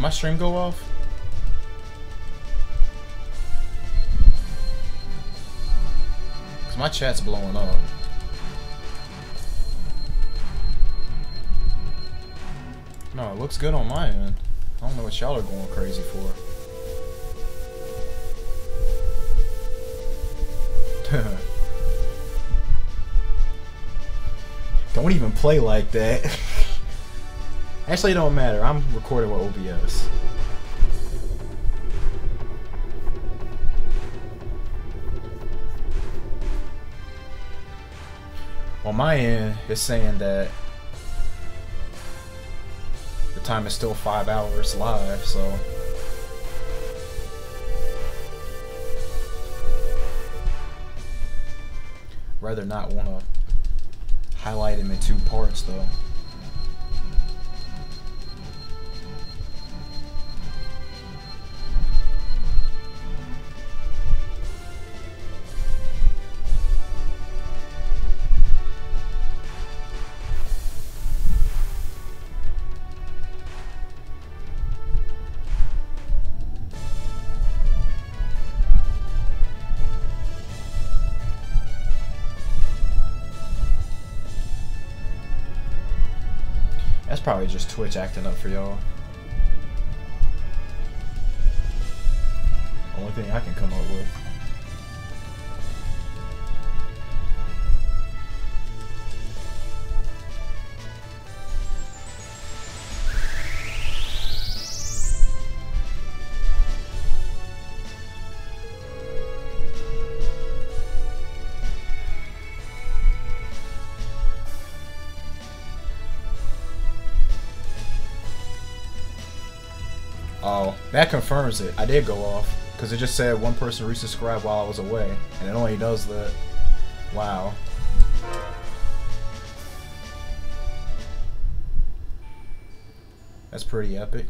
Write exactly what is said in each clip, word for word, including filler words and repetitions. Did my stream go off? Cause my chat's blowing up. No, it looks good on my end. I don't know what y'all are going crazy for. Don't even play like that. Actually, it don't matter. I'm recording with O B S. On my end, it's saying that the time is still five hours live, so. Rather not want to highlight him in two parts though. Probably just Twitch acting up for y'all. Only thing I can come up with. That confirms it. I did go off because it just said one person resubscribed while I was away, and it only does that. Wow. That's pretty epic.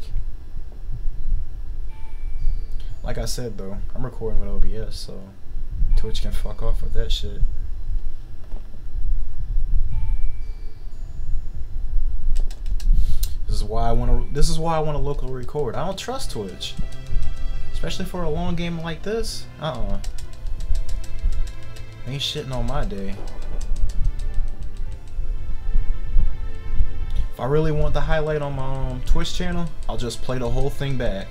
Like I said though, I'm recording with O B S, so Twitch can fuck off with that shit. This is why I want to. This is why I want to local record. I don't trust Twitch, especially for a long game like this. Uh-uh. Ain't shitting on my day. If I really want the highlight on my um, Twitch channel, I'll just play the whole thing back.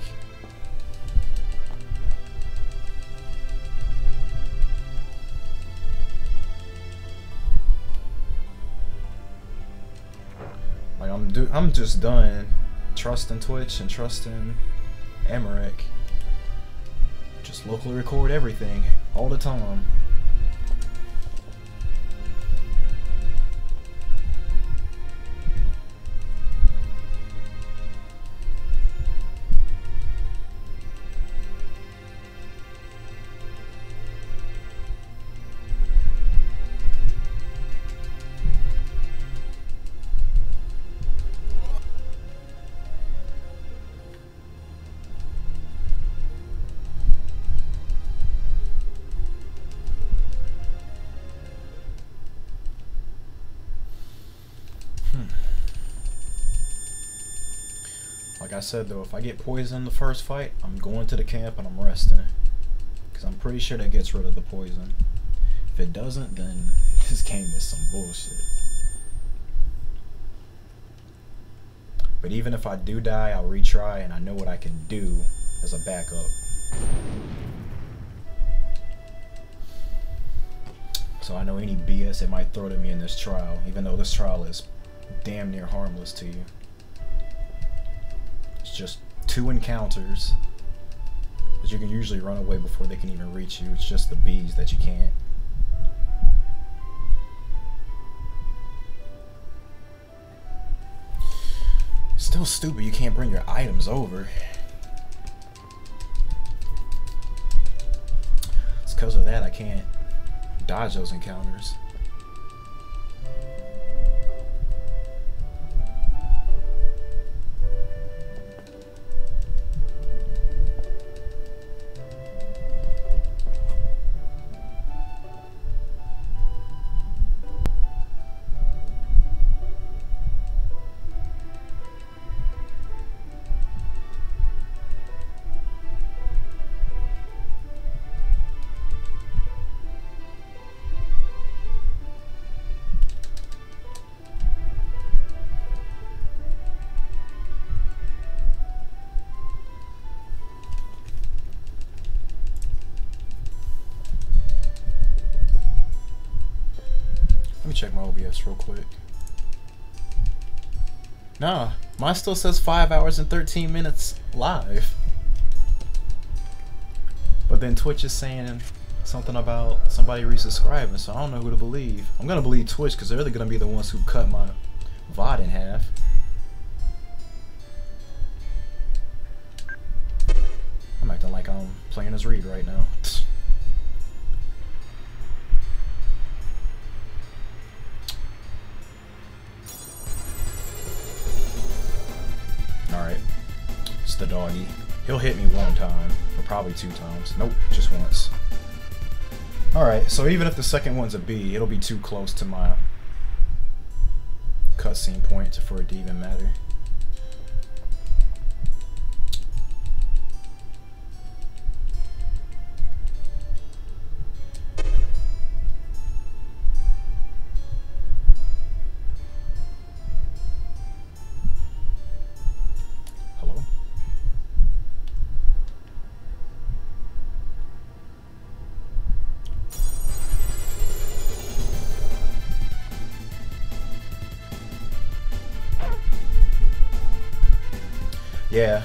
Dude, I'm just done trusting Twitch and trusting Emmerich. Just locally record everything all the time. I said though, if I get poisoned in the first fight, I'm going to the camp and I'm resting, because I'm pretty sure that gets rid of the poison. If it doesn't, then this game is some bullshit. But even if I do die, I'll retry, and I know what I can do as a backup. So I know any B S it might throw to me in this trial, even though this trial is damn near harmless to you. Just two encounters, but you can usually run away before they can even reach you. It's just the bees that you can't. It's still stupid you can't bring your items over. It's because of that I can't dodge those encounters. check my O B S real quick. Nah, mine still says five hours and thirteen minutes live. But then Twitch is saying something about somebody resubscribing, so I don't know who to believe. I'm gonna believe Twitch because they're gonna be the ones who cut my V O D in half. I'm acting like I'm playing as Reed right now. Alright, it's the doggy. He'll hit me one time, or probably two times. Nope, just once. Alright, so even if the second one's a B, it'll be too close to my cutscene point for it to even matter. Yeah,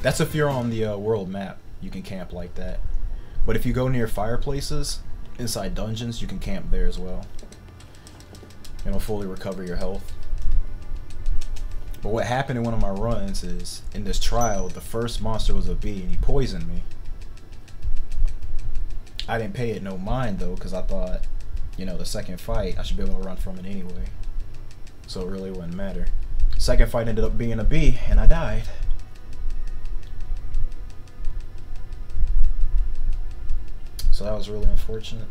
that's if you're on the uh, world map, you can camp like that. But if you go near fireplaces, inside dungeons, you can camp there as well. It'll fully recover your health. But what happened in one of my runs is, in this trial, the first monster was a bee and he poisoned me. I didn't pay it no mind though, because I thought, you know, the second fight, I should be able to run from it anyway. So it really wouldn't matter. Second fight ended up being a B, and I died. So that was really unfortunate.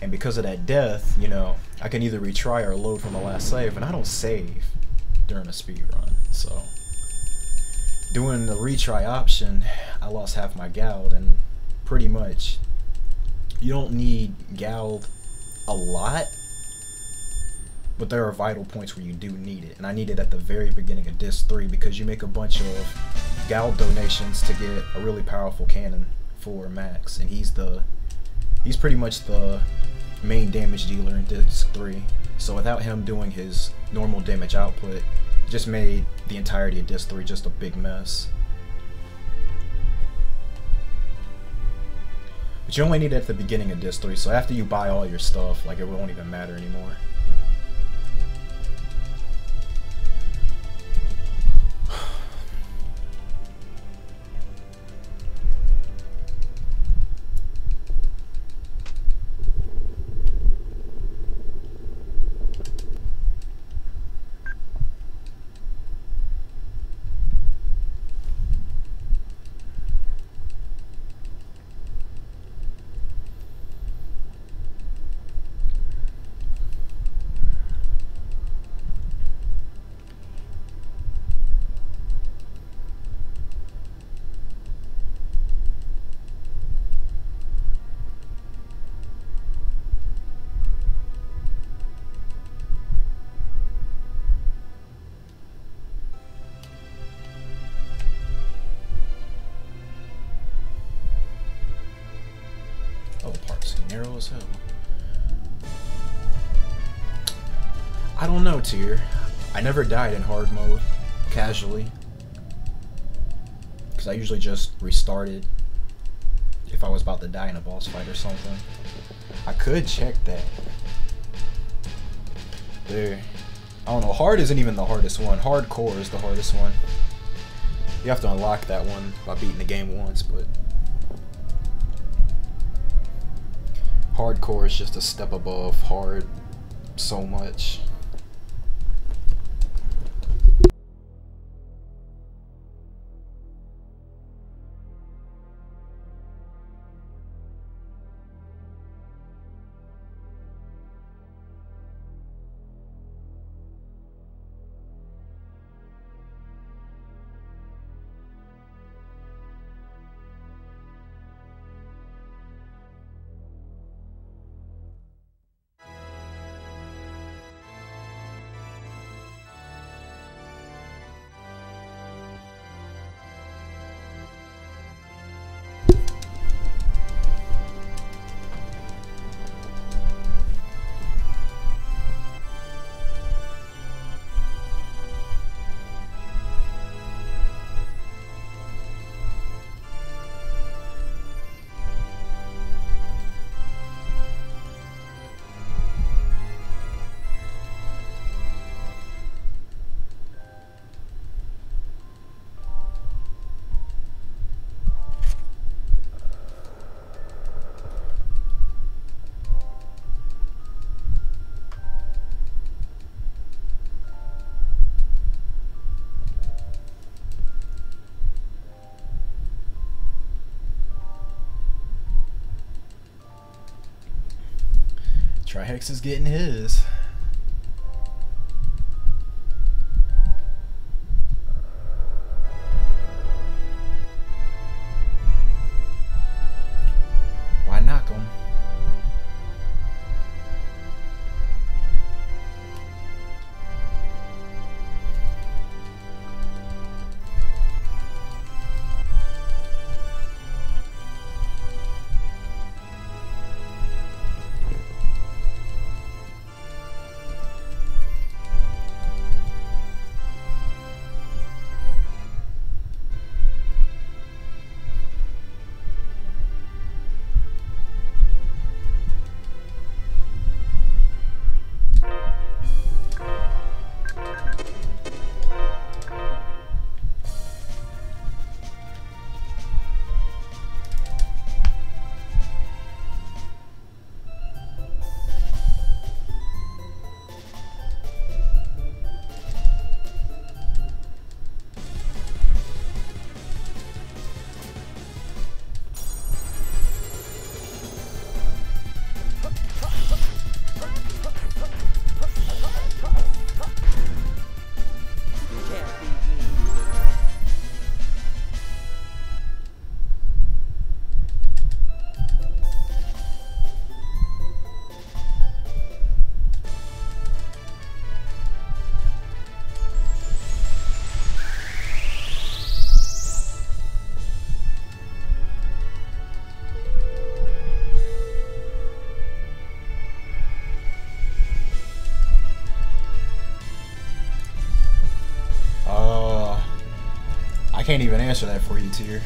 And because of that death, you know, I can either retry or load from the last save, and I don't save during a speedrun, so doing the retry option, I lost half my gald, and pretty much you don't need gald a lot, but there are vital points where you do need it, and I need it at the very beginning of disc three because you make a bunch of gald donations to get a really powerful cannon for Max, and he's the he's pretty much the main damage dealer in disc three, so without him doing his normal damage output, it just made the entirety of disc three just a big mess. But you only need it at the beginning of disc three, so after you buy all your stuff, like, it won't even matter anymore. Narrow as hell. I don't know, Tier. I never died in hard mode, casually, because I usually just restarted if I was about to die in a boss fight or something. I could check that. There. I don't know. Hard isn't even the hardest one. Hardcore is the hardest one. You have to unlock that one by beating the game once, but hardcore is just a step above hard so much. Trihex is getting his. Why knock him? I can't even answer that for you, Tier.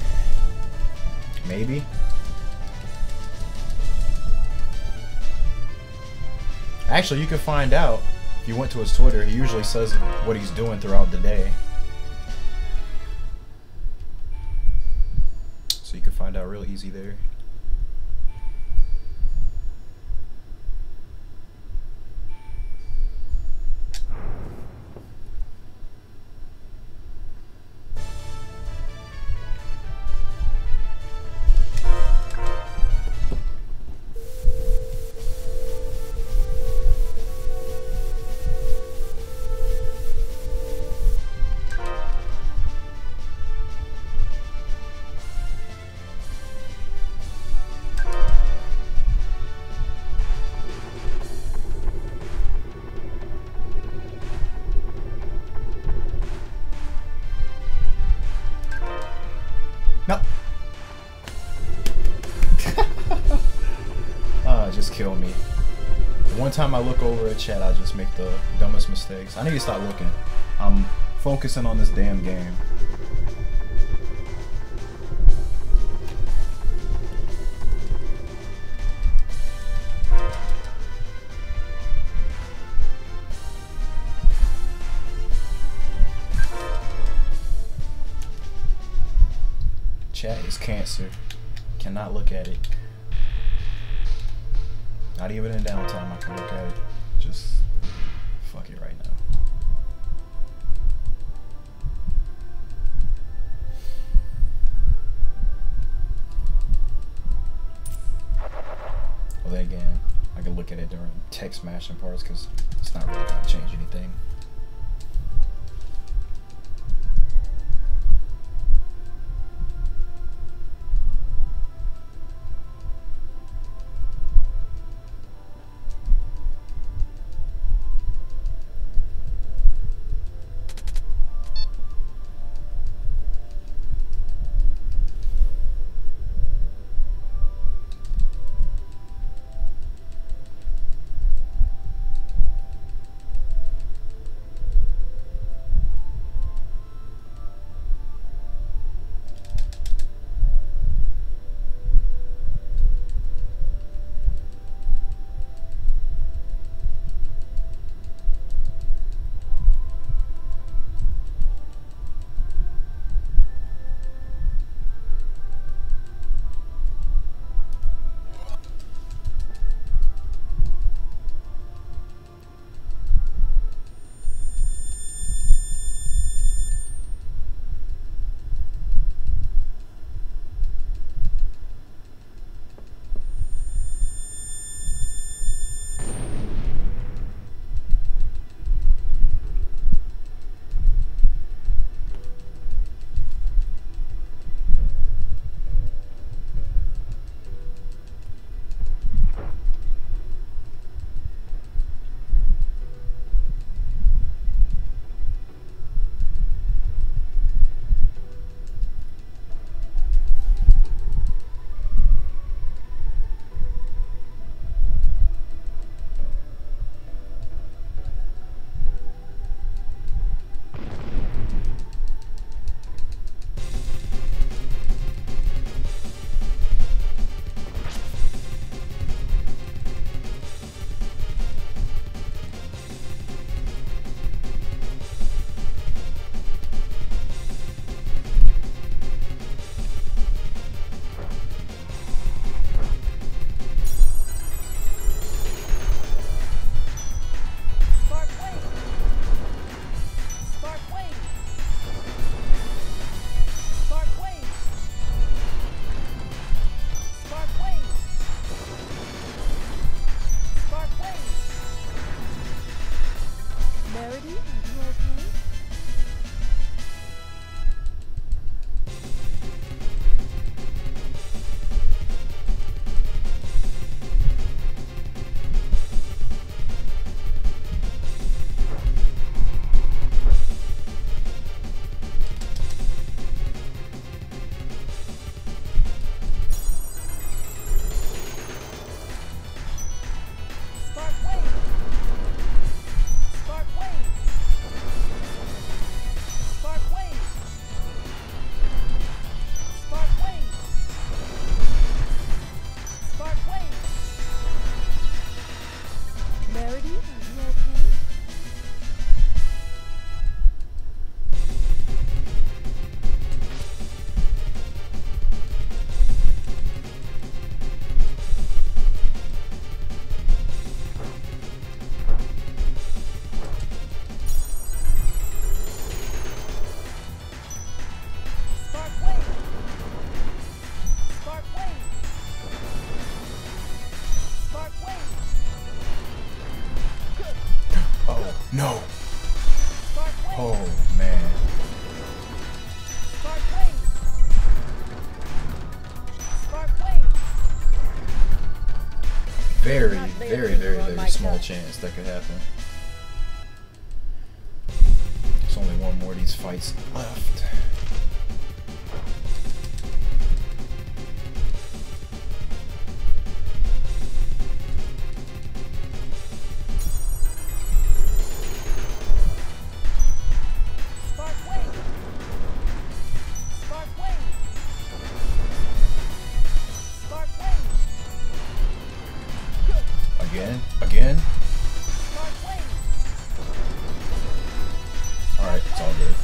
Maybe. Actually, you can find out if you went to his Twitter. He usually says what he's doing throughout the day. So you can find out real easy there. Time I look over at chat, I just make the dumbest mistakes. I need to stop looking. I'm focusing on this damn game. Chat is cancer. Cannot look at it. Not even in downtime, I can look at it. Just fuck it right now. Well, then again, I can look at it during text mashing parts because it's not really going to change anything. very, very, very, very small chance that could happen. There's only one more of these fights left. Again? Again? Alright, it's all good.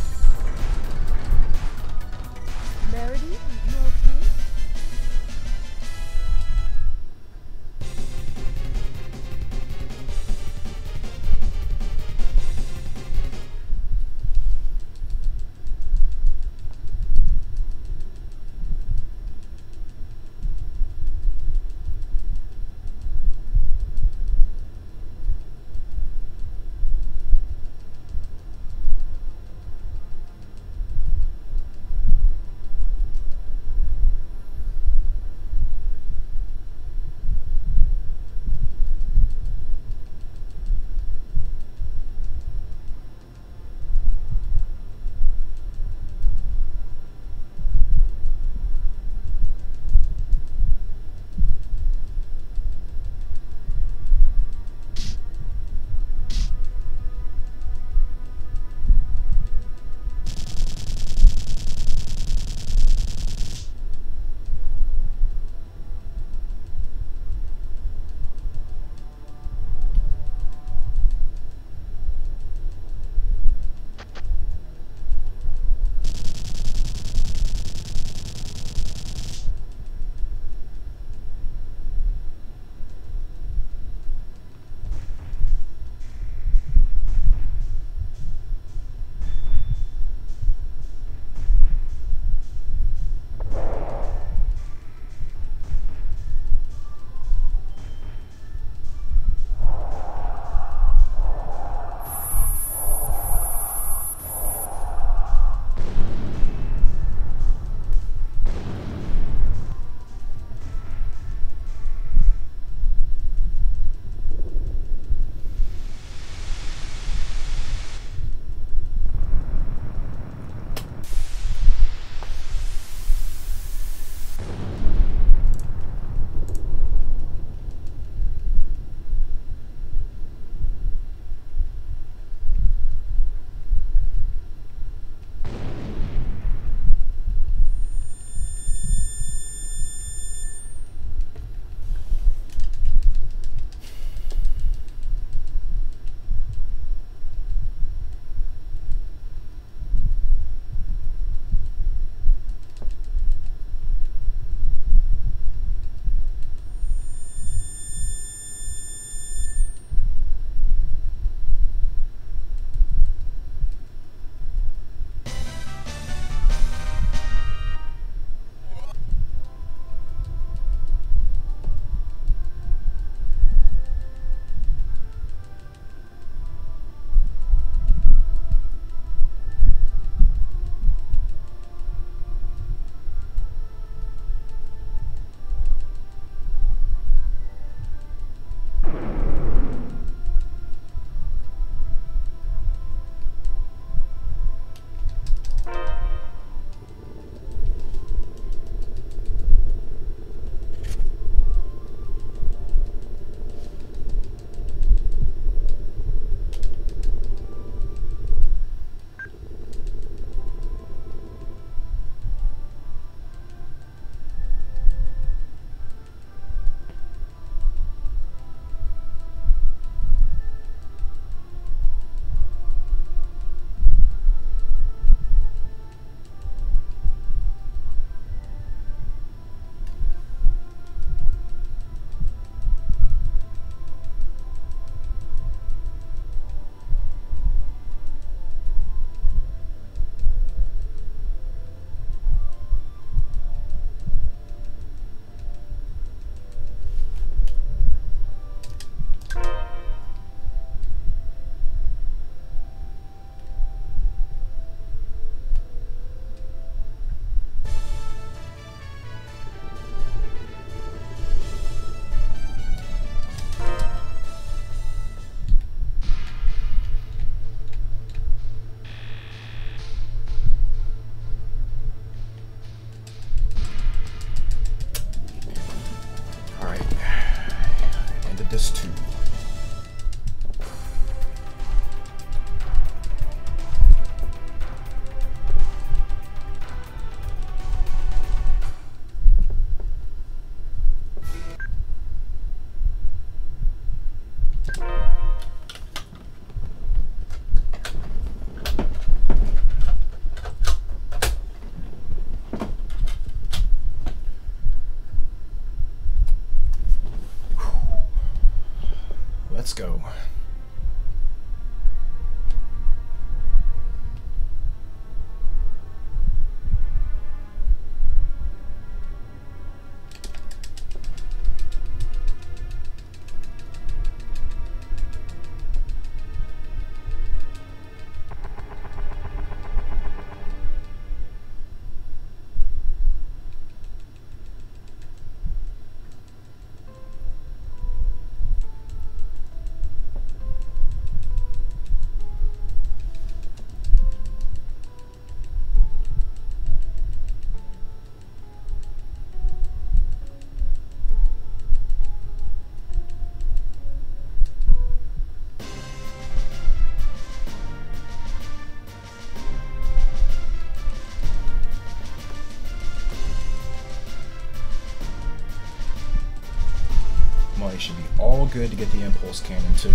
Let's go. Should be all good to get the impulse cannon too.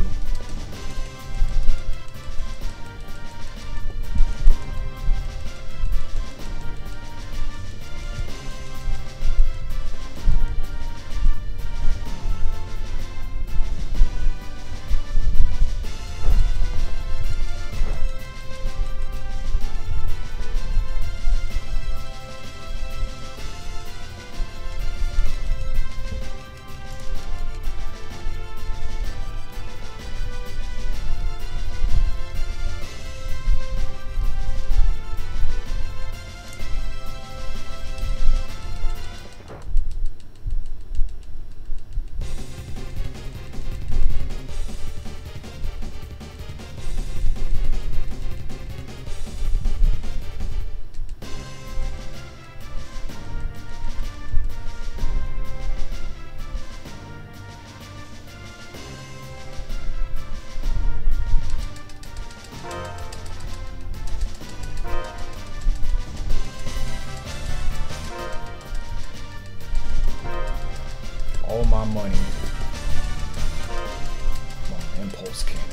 Money. Come on, impulse cannon.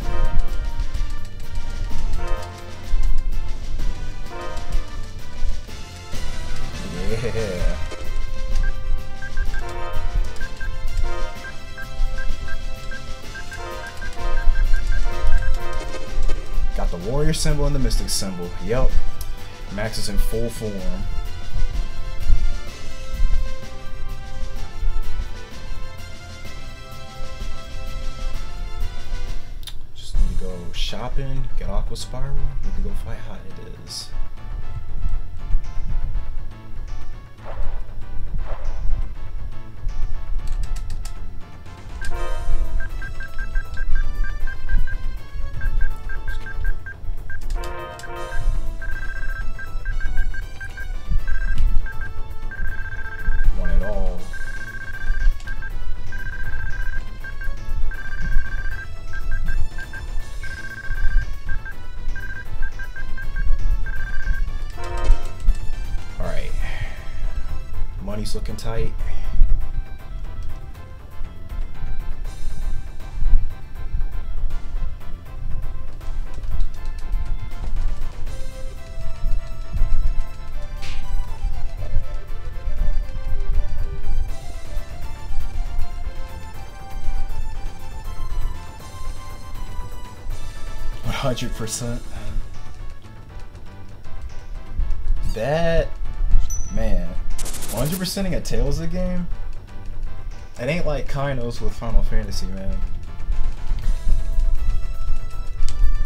Yeah. Got the warrior symbol and the mystic symbol. Yep. Max is in full form. Shopping, get Aqua Spiral, we can go fight hot it is. Looking tight. one hundred percent. That one hundred percenting a Tails of the game? It ain't like Kainos with Final Fantasy, man.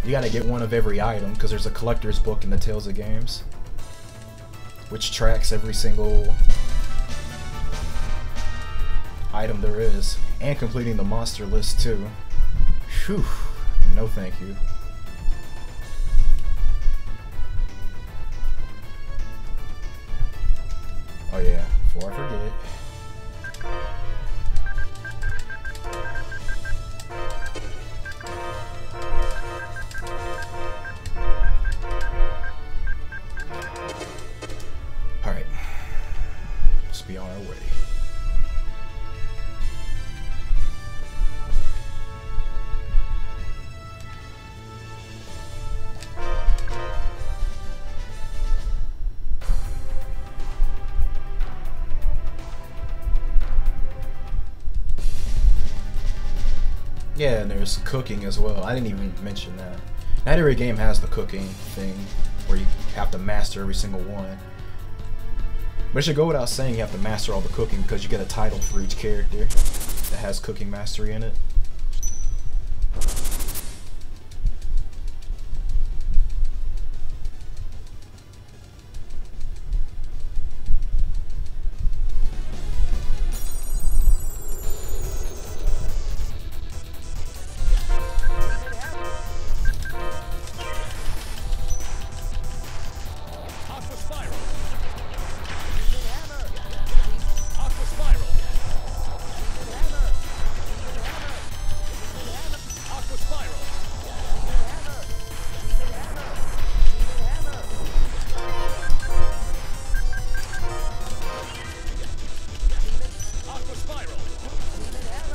You gotta get one of every item, because there's a collector's book in the Tails of games, which tracks every single item there is, and completing the monster list too. Whew, no thank you. Yeah, and there's cooking as well. I didn't even mention that. Not every game has the cooking thing where you have to master every single one. But it should go without saying you have to master all the cooking because you get a title for each character that has cooking mastery in it.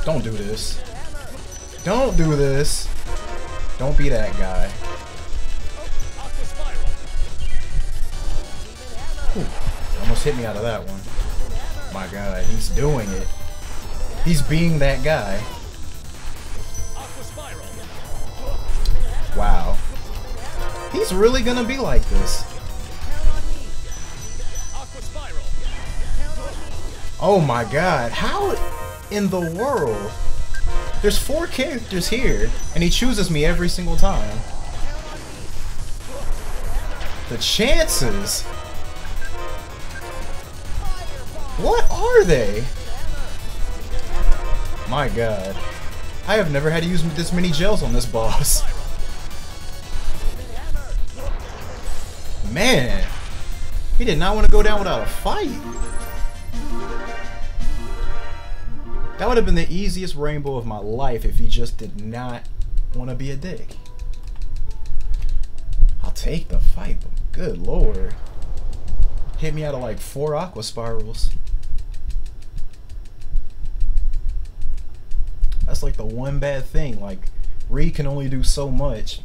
Don't do this. Don't be that guy. Ooh, almost hit me out of that one. My God, he's doing it. He's being that guy. Wow. He's really gonna be like this. Oh my God, how in the world? There's four characters here, and he chooses me every single time. The chances! What are they? My God. I have never had to use this many gels on this boss. Man. He did not want to go down without a fight. That would have been the easiest rainbow of my life if he just did not want to be a dick. I'll take the fight, but good Lord. Hit me out of like four Aqua Spirals. That's like the one bad thing. Like, Reed can only do so much.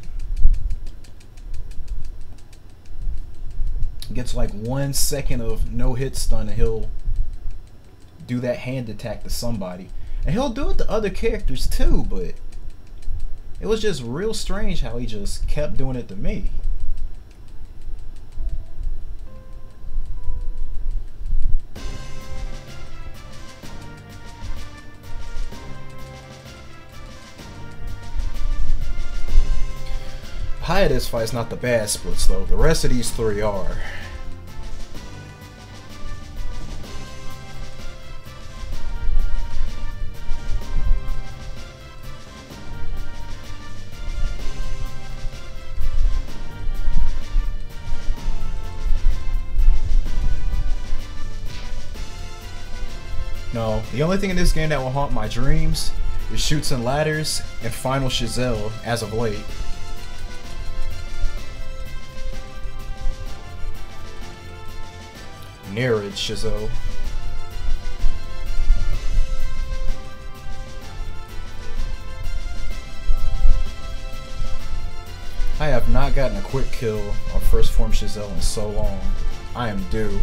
Gets like one second of no hit stun and he'll do that hand attack to somebody, and he'll do it to other characters too, but it was just real strange how he just kept doing it to me. High of this fight's not the bad splits though, the rest of these three are. No, the only thing in this game that will haunt my dreams is Chutes and Ladders and Final Chazelle as of late. Near it, Chazelle. I have not gotten a quick kill on First Form Chazelle in so long. I am due.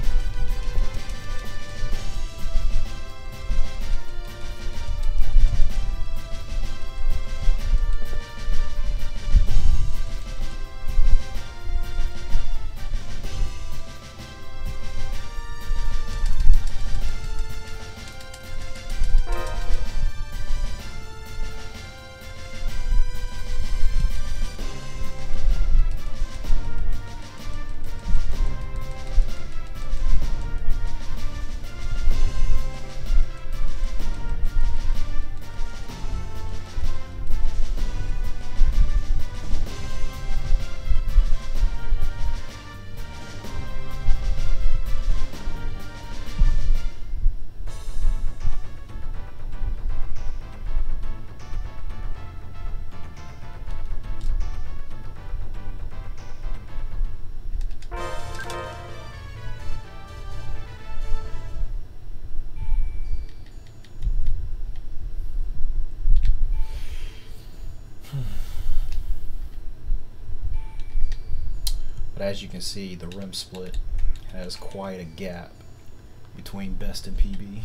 But as you can see, the rim split has quite a gap between best and P B.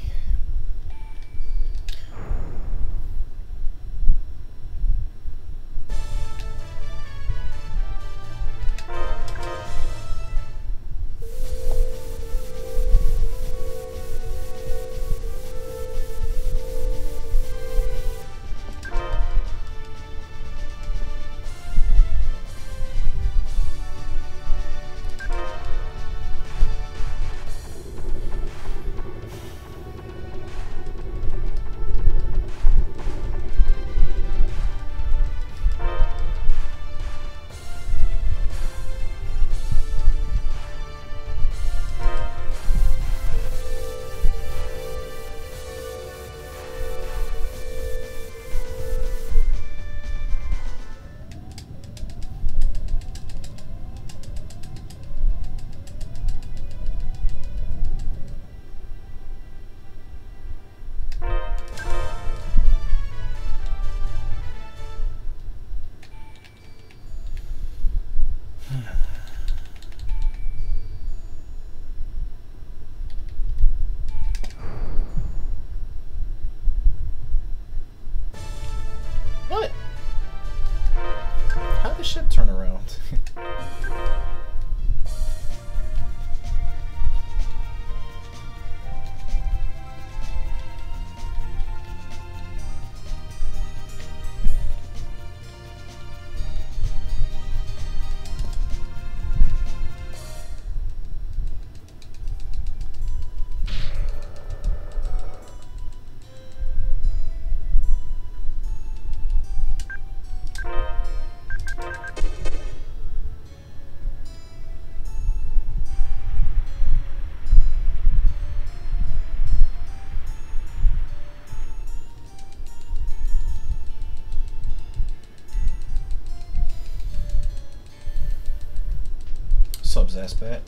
best bet.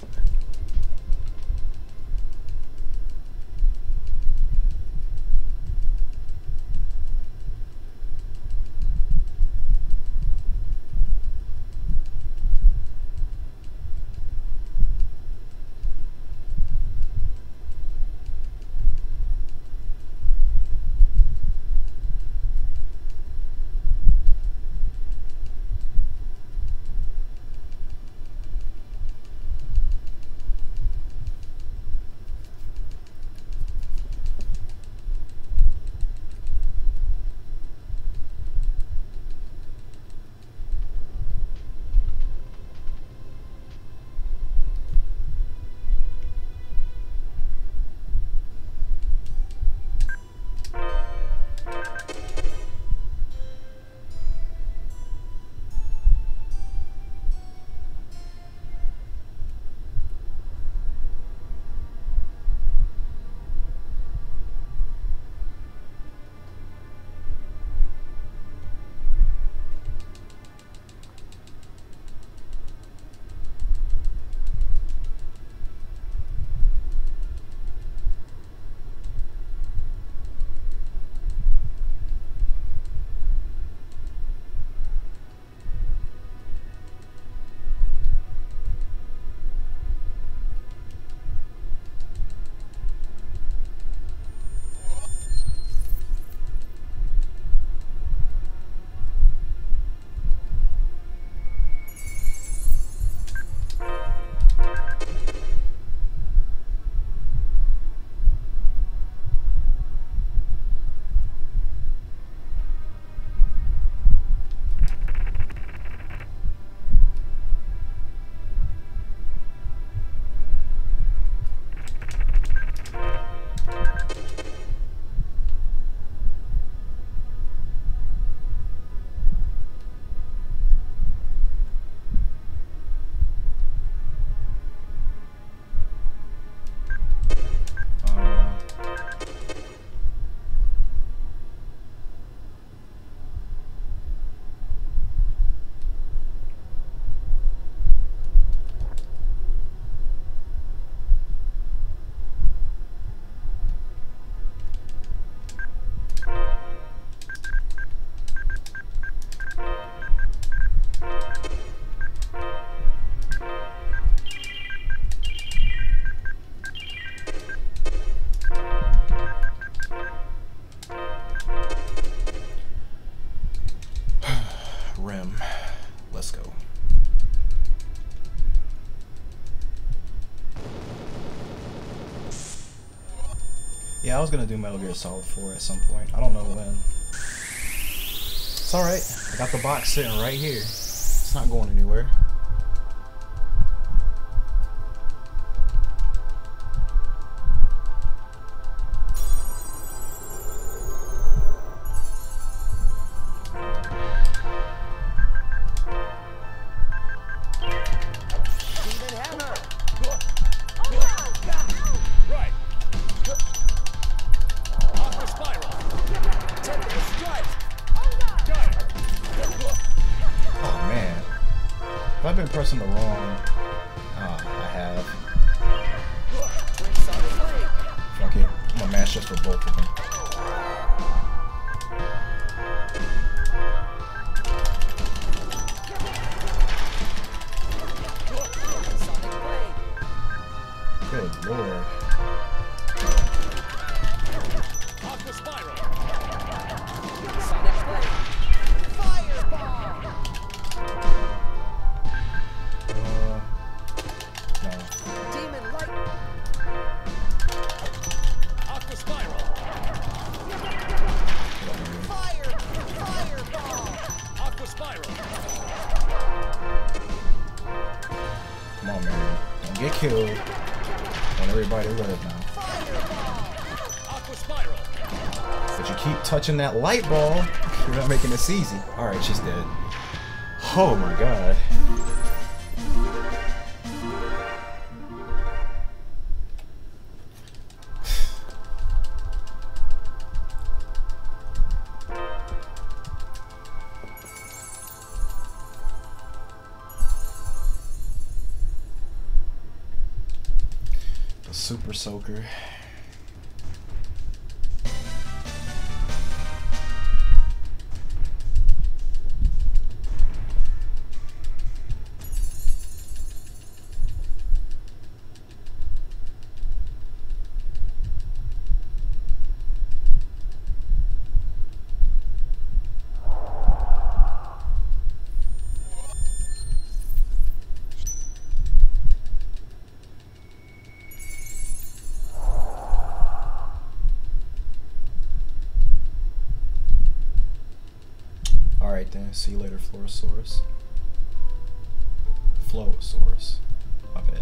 I was gonna do Metal Gear Solid four at some point. I don't know when. It's alright. I got the box sitting right here. It's not going anywhere. Touching that light ball, you're not making this easy. All right, she's dead. Oh my god. Super Soaker. See you later, Phorusaurus. Flowosaurus. My bad.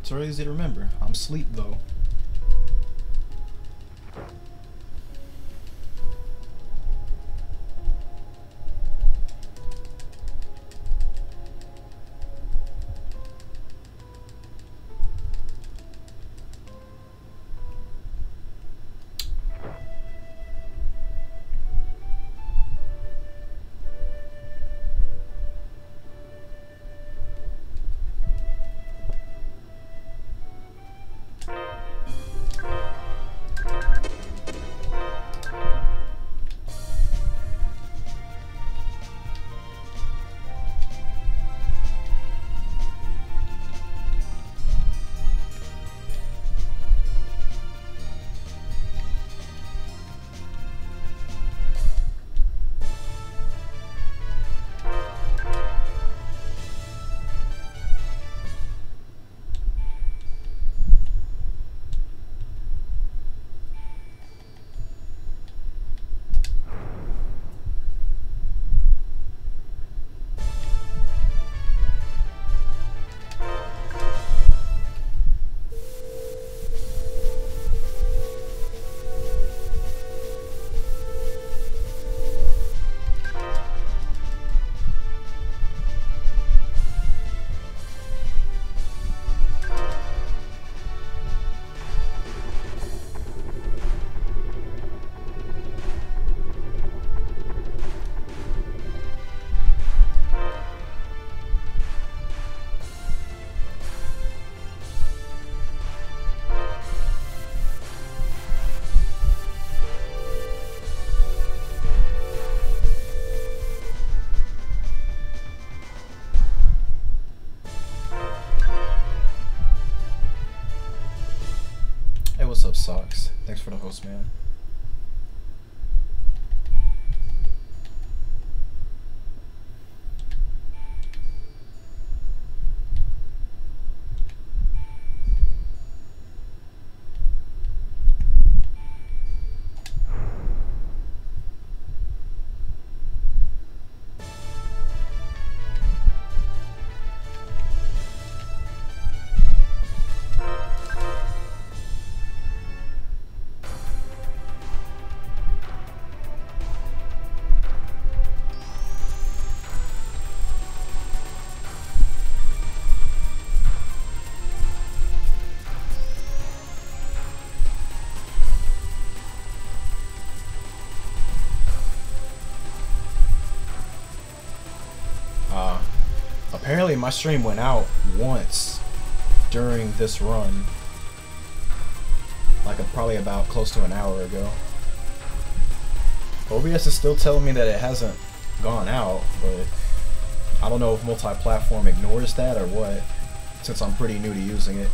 It's really easy to remember. I'm asleep though. What's up, Socks? Thanks for the host, man. Apparently my stream went out once during this run, like a, probably about close to an hour ago. O B S is still telling me that it hasn't gone out, but I don't know if multi-platform ignores that or what, since I'm pretty new to using it.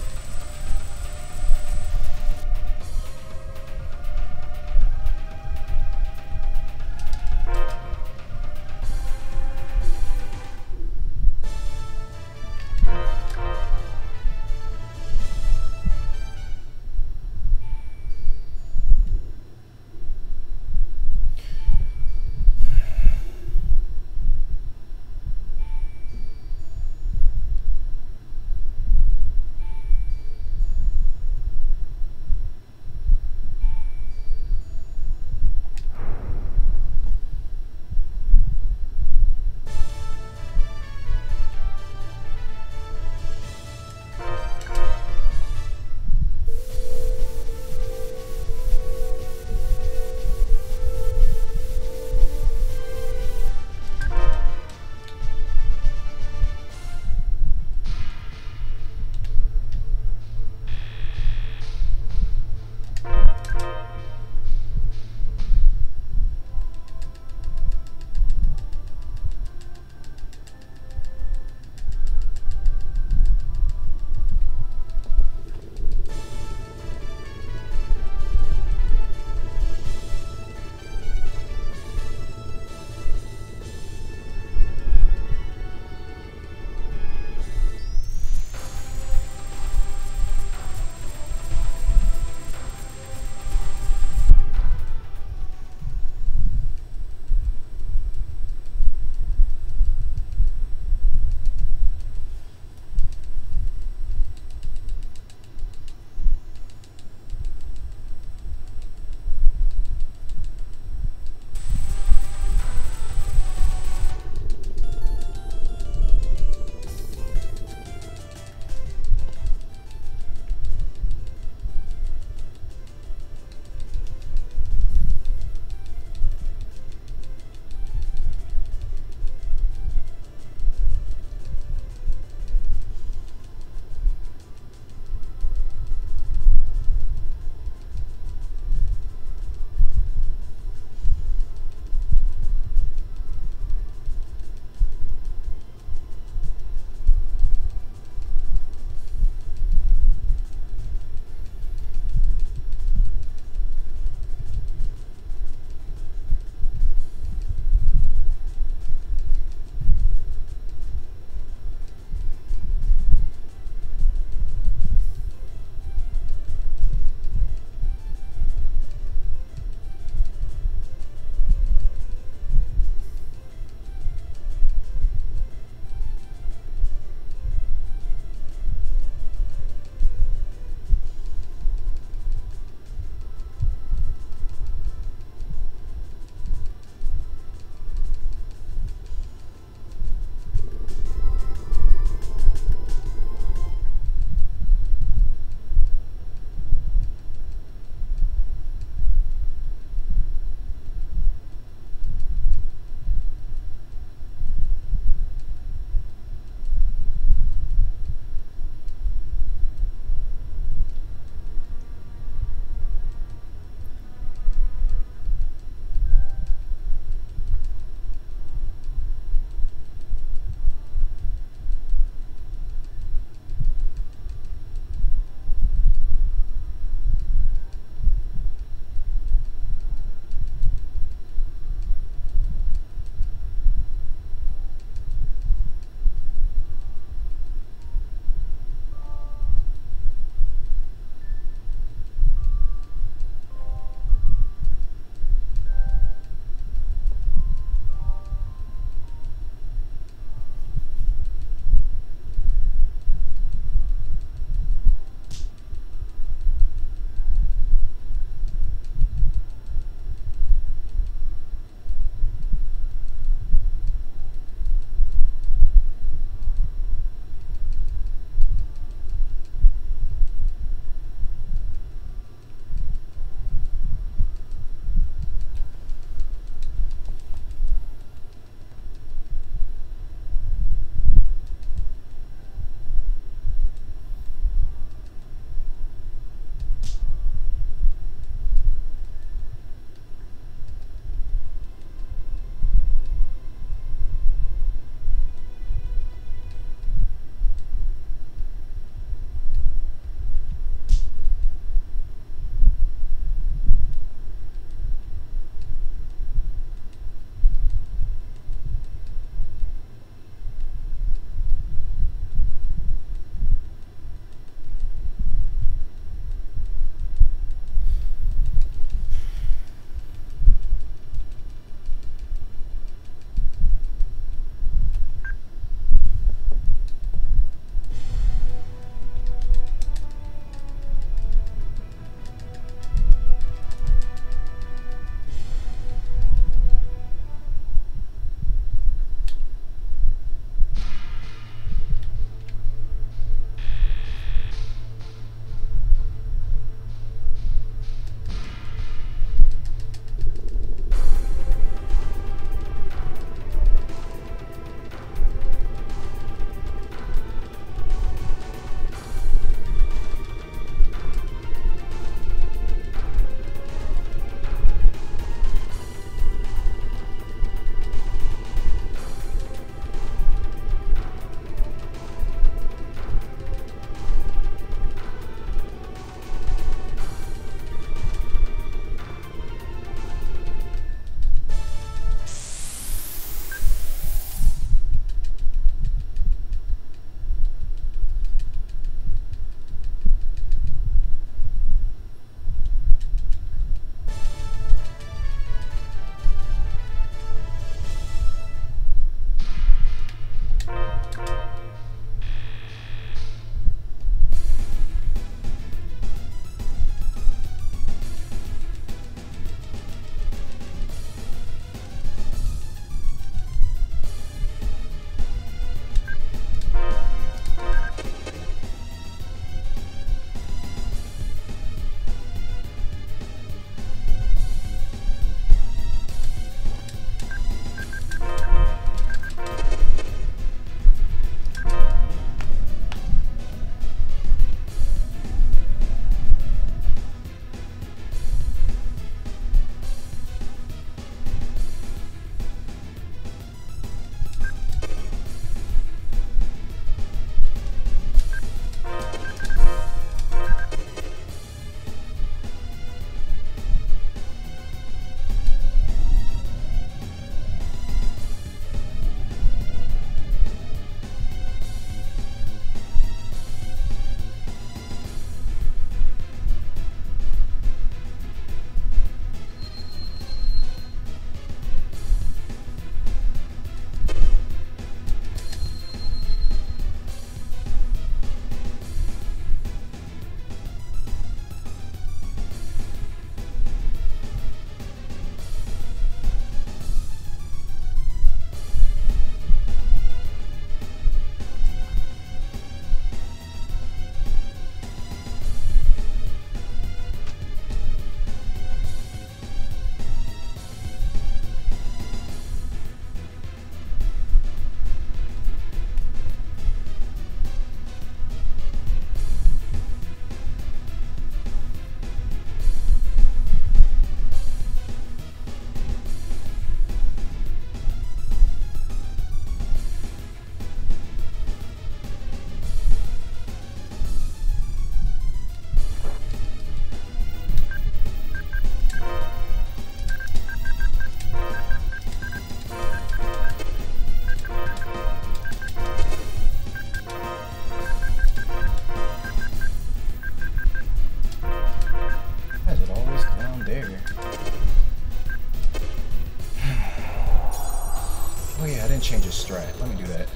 change his strat. Let me do that.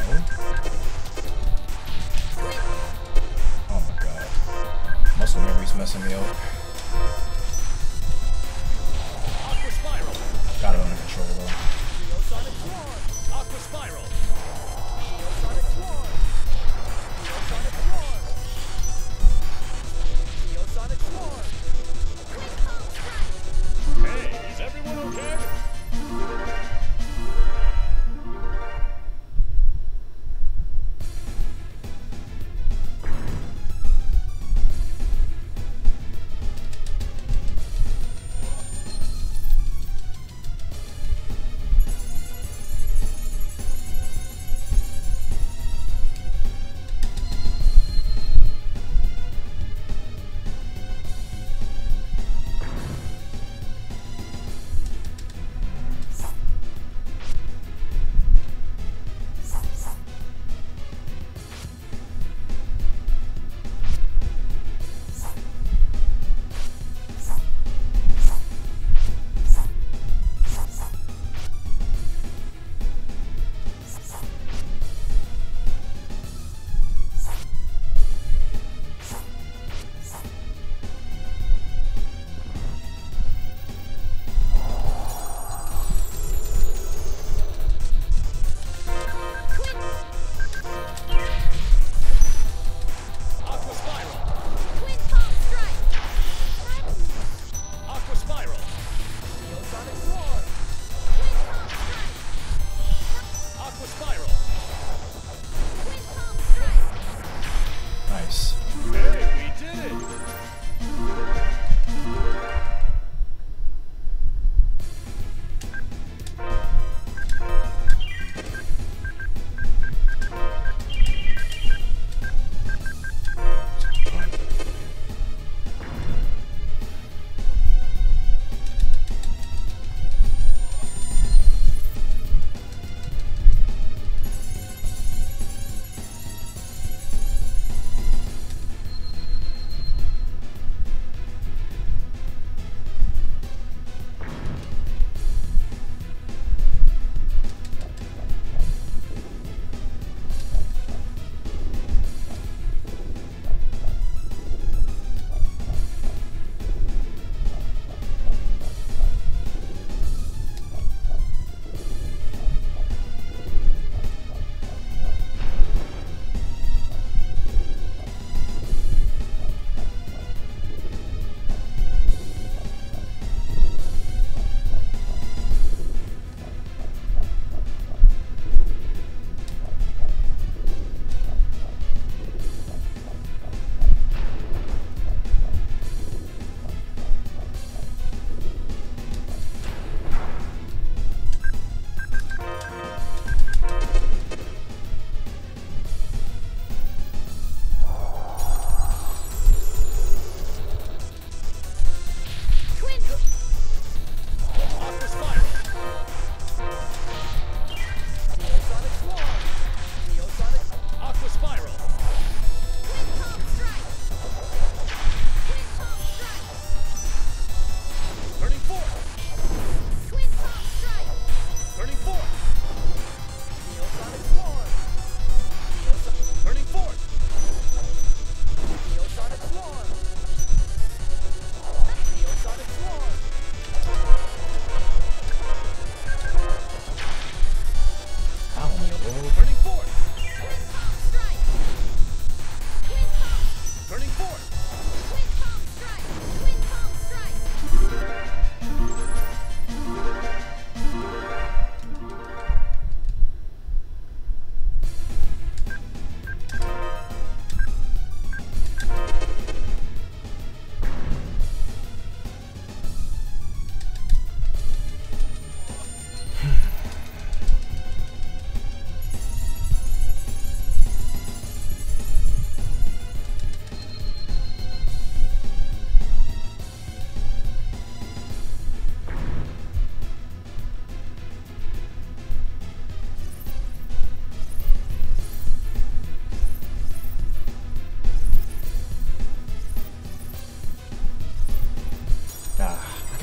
Oh. Oh my god. Muscle memory's messing me up. Got it under control though. Aqua Spiral. Hey, is everyone okay?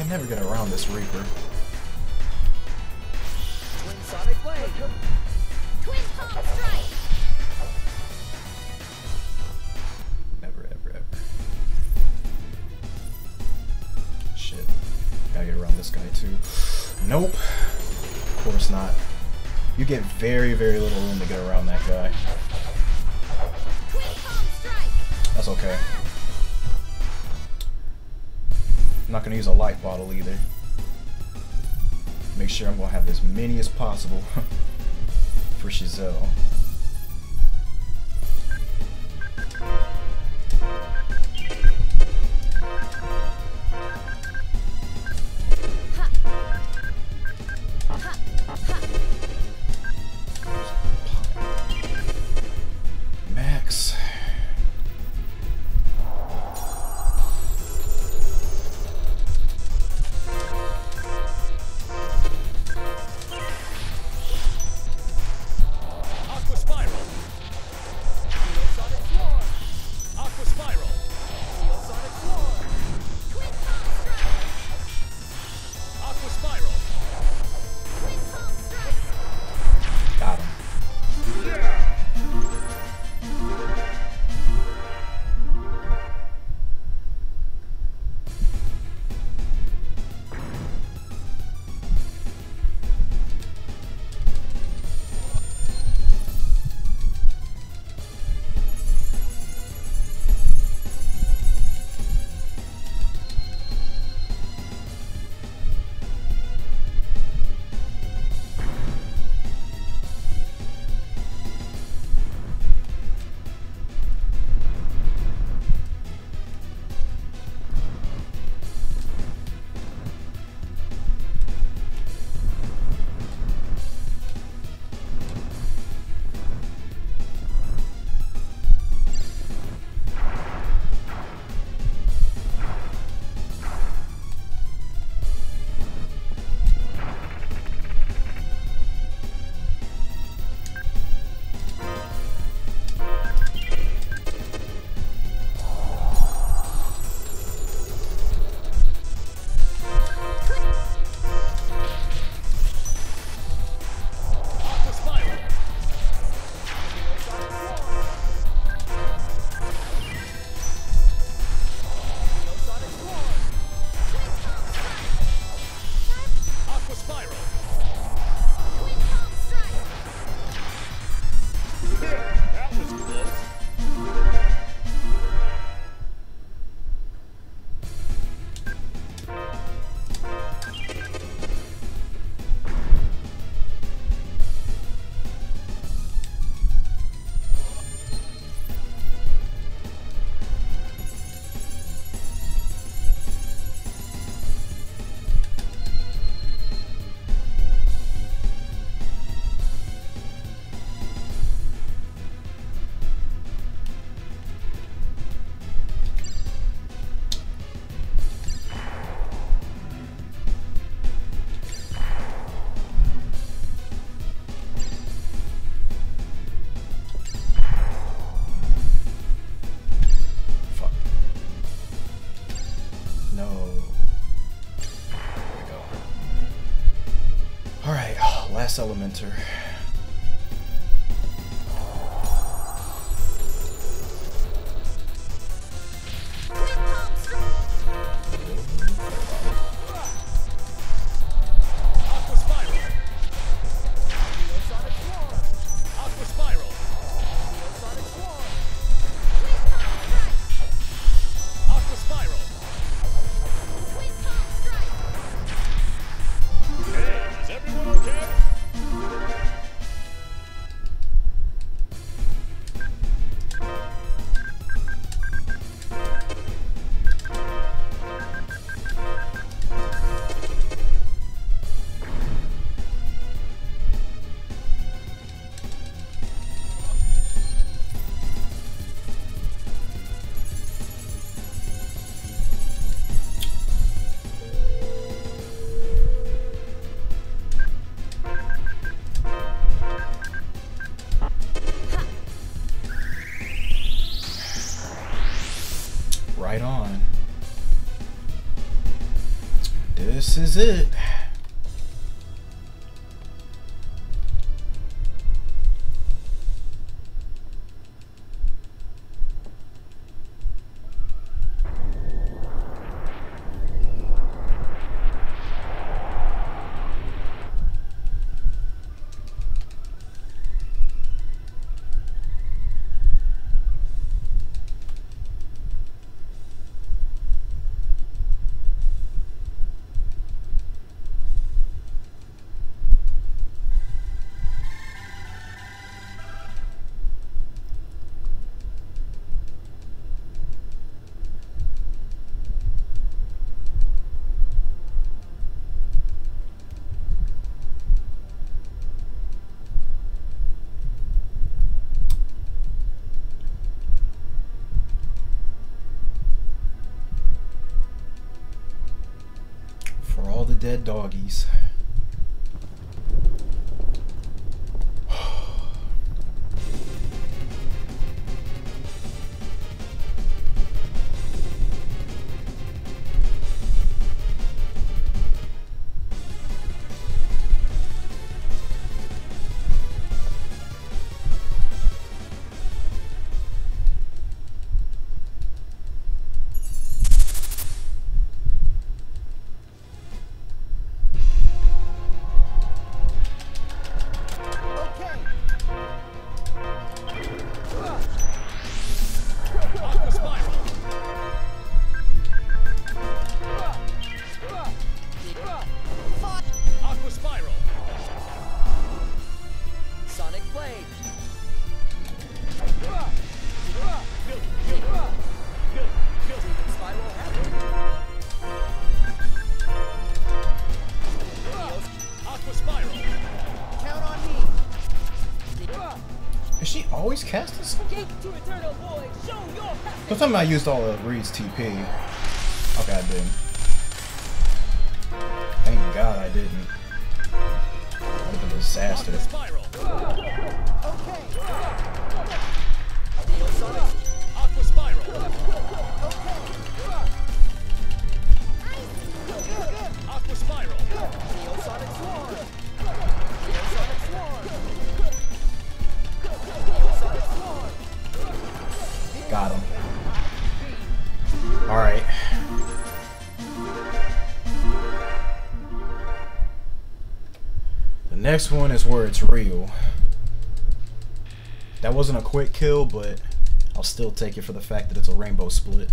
can never get around this Reaper. Twin Sonic Blade. Twin Palm Strike. Never, ever, ever. Shit. Gotta get around this guy too. Nope. Of course not. You get very, very little room to get around that guy. That's okay. I'm not gonna use a light bottle either. Make sure I'm gonna have as many as possible for Chazelle. Elementer. This is it. Dead doggies. Cast this? The time I used all of Reed's T P. Okay, I didn't. Thank God I didn't. That would have been a disaster. Aqua Spiral. Aqua Spiral. Got him. All right. The next one is where it's real. That wasn't a quick kill, but I'll still take it for the fact that it's a rainbow split.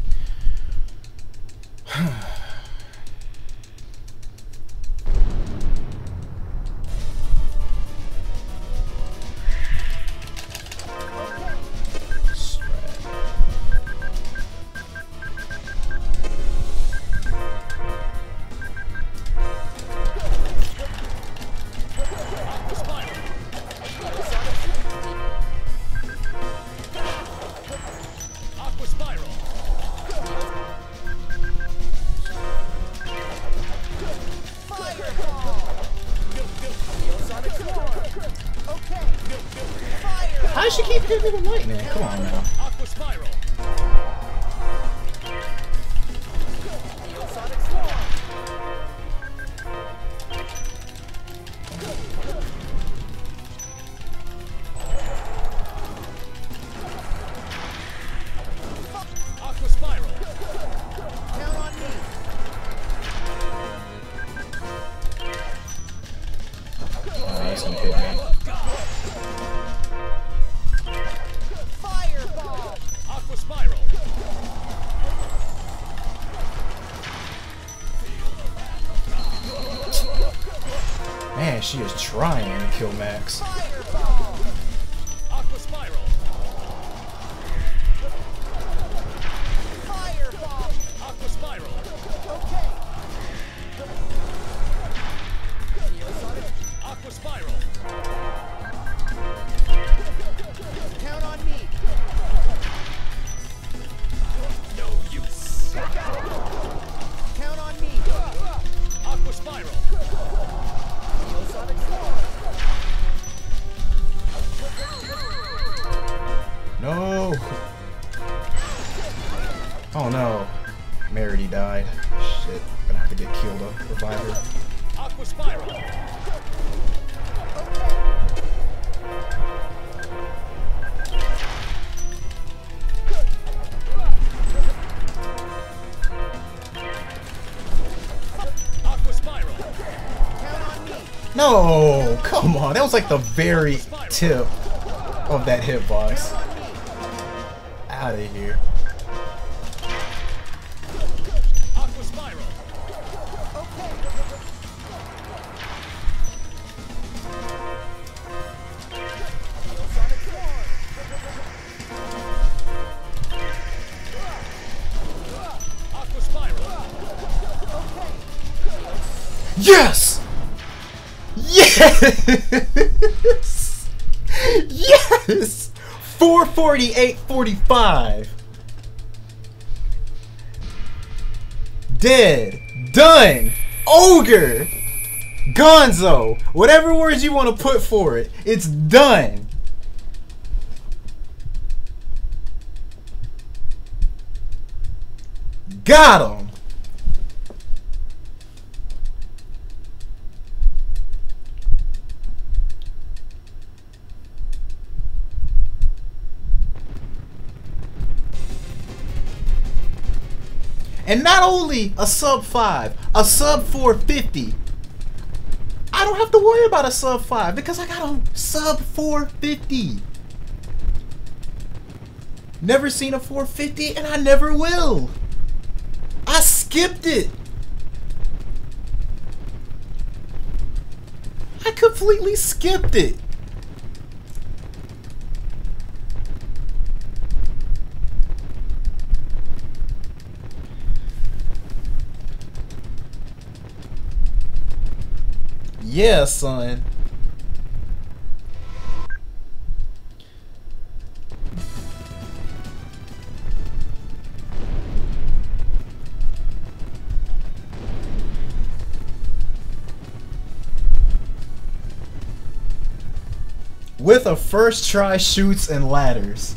She is trying to kill Max. Fireball. Aqua Spiral. Fireball. Aqua Spiral. Okay. Aqua Spiral. Count on me. No use. Count on me. Aqua Spiral. No! Oh no. Merity died. Shit. have to get killed a reviver. Aqua Spiral. Aqua Spiral. No, come on. That was like the very tip of that hitbox. Out of here. Yes! Yes! Yes! four forty-eight forty-five. Dead. Done. Ogre. Gonzo. Whatever words you want to put for it. It's done. Got him. And not only a sub five, a sub four fifty. I don't have to worry about a sub five because I got a sub four fifty. Never seen a four fifty and I never will. I skipped it. I completely skipped it. Yeah, son. With a first try shoots and ladders.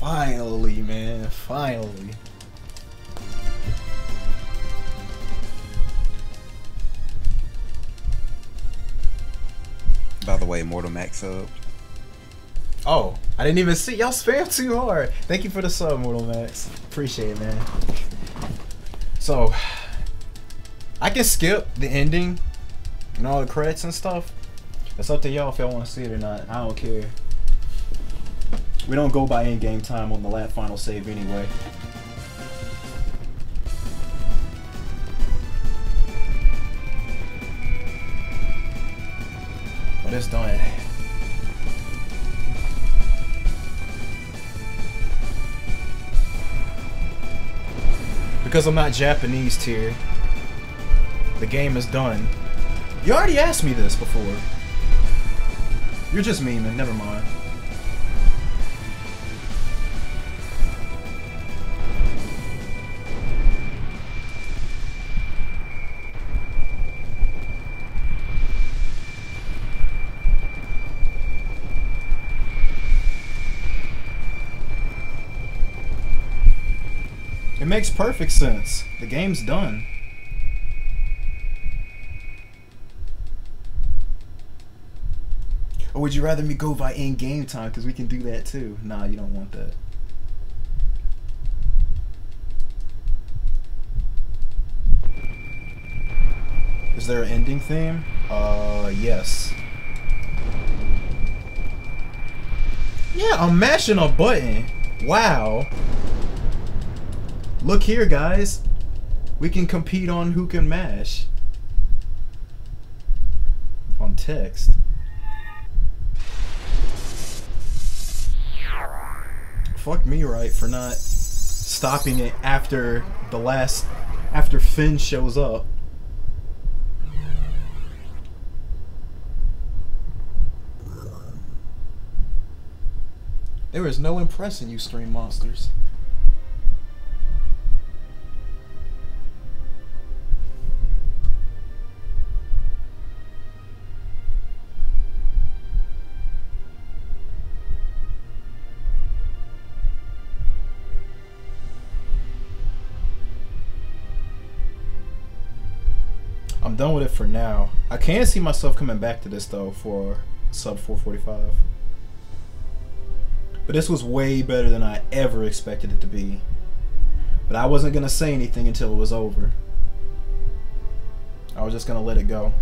Finally, man, finally. By the way, Mortal Max sub. Oh, I didn't even see. Y'all spam too hard. Thank you for the sub, Mortal Max. Appreciate it, man. So, I can skip the ending and all the credits and stuff. It's up to y'all if y'all want to see it or not. I don't care. We don't go by in-game time on the last final save anyway. But it's done. Because I'm not Japanese tier, the game is done. You already asked me this before. You're just memeing, never mind. It makes perfect sense. The game's done. Or would you rather me go by in-game time? Because we can do that too. Nah, you don't want that. Is there an ending theme? Uh, yes. Yeah, I'm mashing a button. Wow. Look here, guys. We can compete on who can mash. On text. Fuck me right for not stopping it after the last, after Finn shows up. There is no impressing you, stream monsters. I'm done with it for now. I can see myself coming back to this though for sub four forty-five. But this was way better than I ever expected it to be. But I wasn't gonna say anything until it was over. I was just gonna let it go.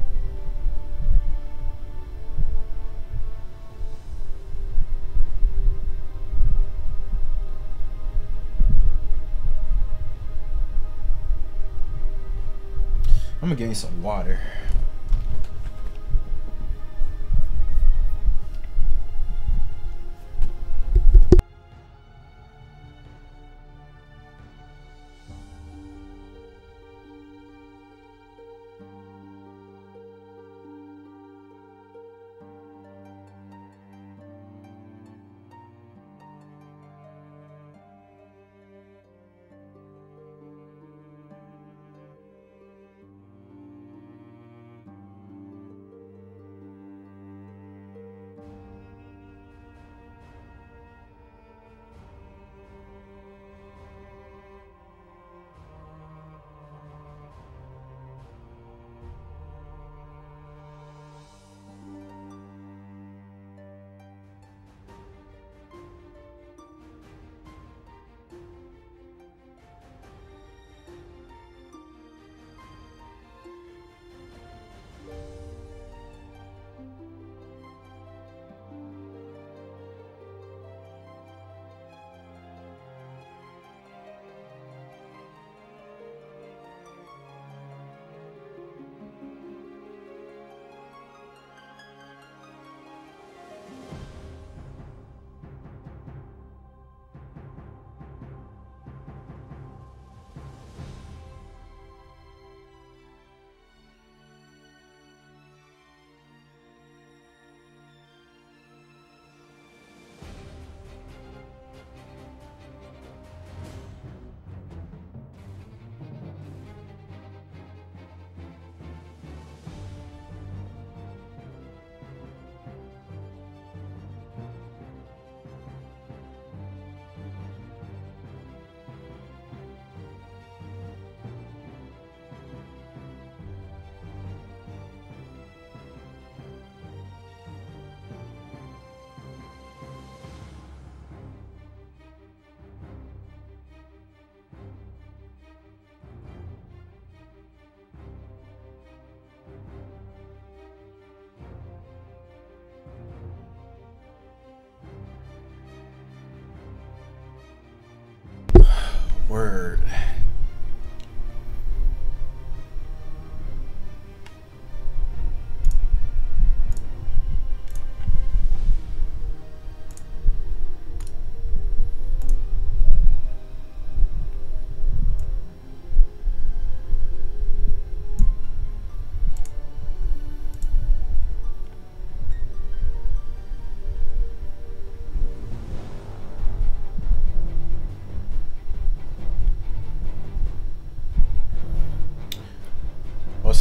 I'm gonna get you some water. Word.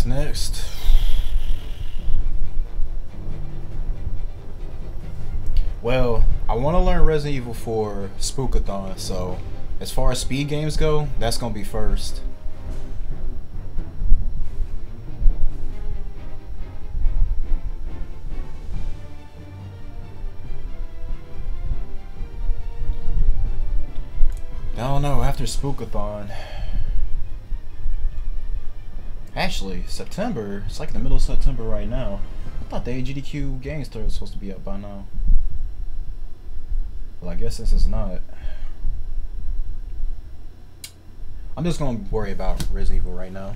Next, well, I want to learn Resident Evil four Spookathon, so as far as speed games go, that's gonna be first. I don't know, after Spookathon. Actually, September, it's like the middle of September right now. I thought the A G D Q Gang Store was supposed to be up by now. Well, I guess this is not. I'm just gonna worry about Resident Evil right now.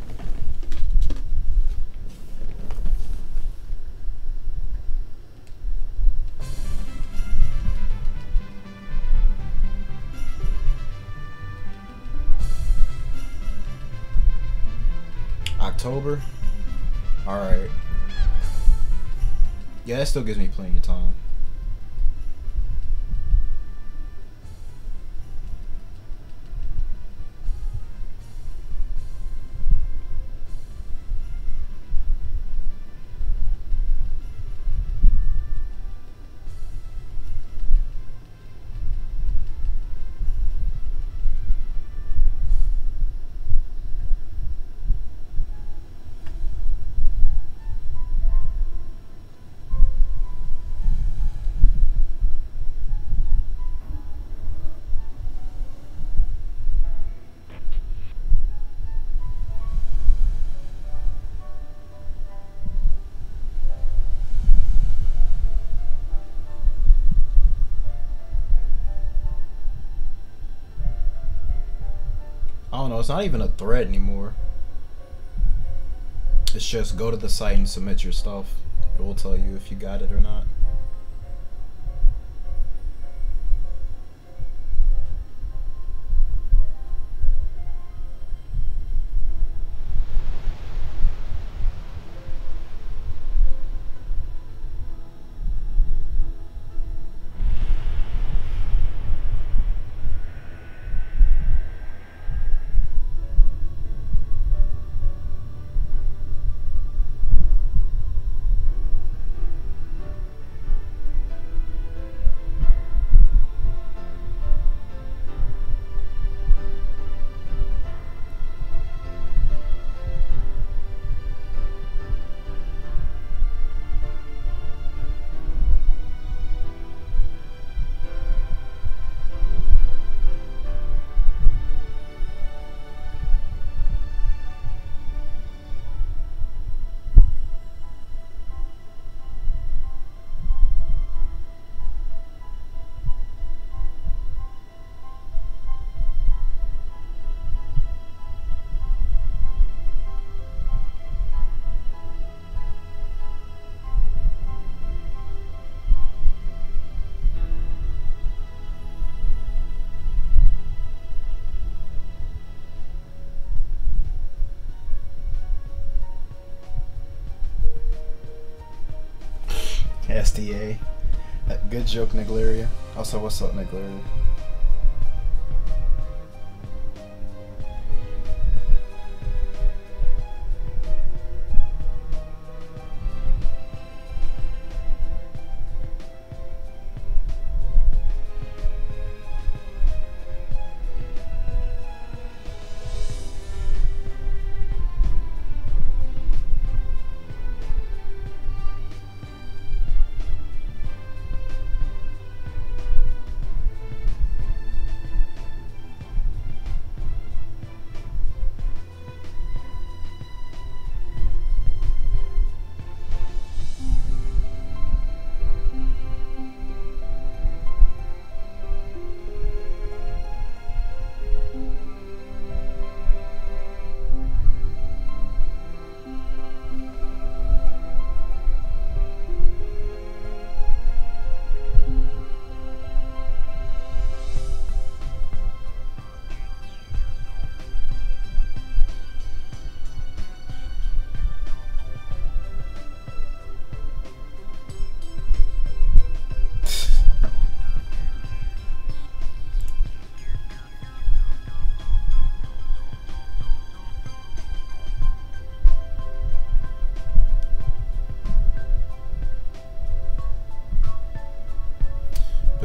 October? Alright. Yeah, that still gives me plenty of time. know, it's not even a thread anymore. It's just go to the site and submit your stuff. It will tell you if you got it or not. S D A. Good joke, Nigleria. Also, what's up, Nigleria?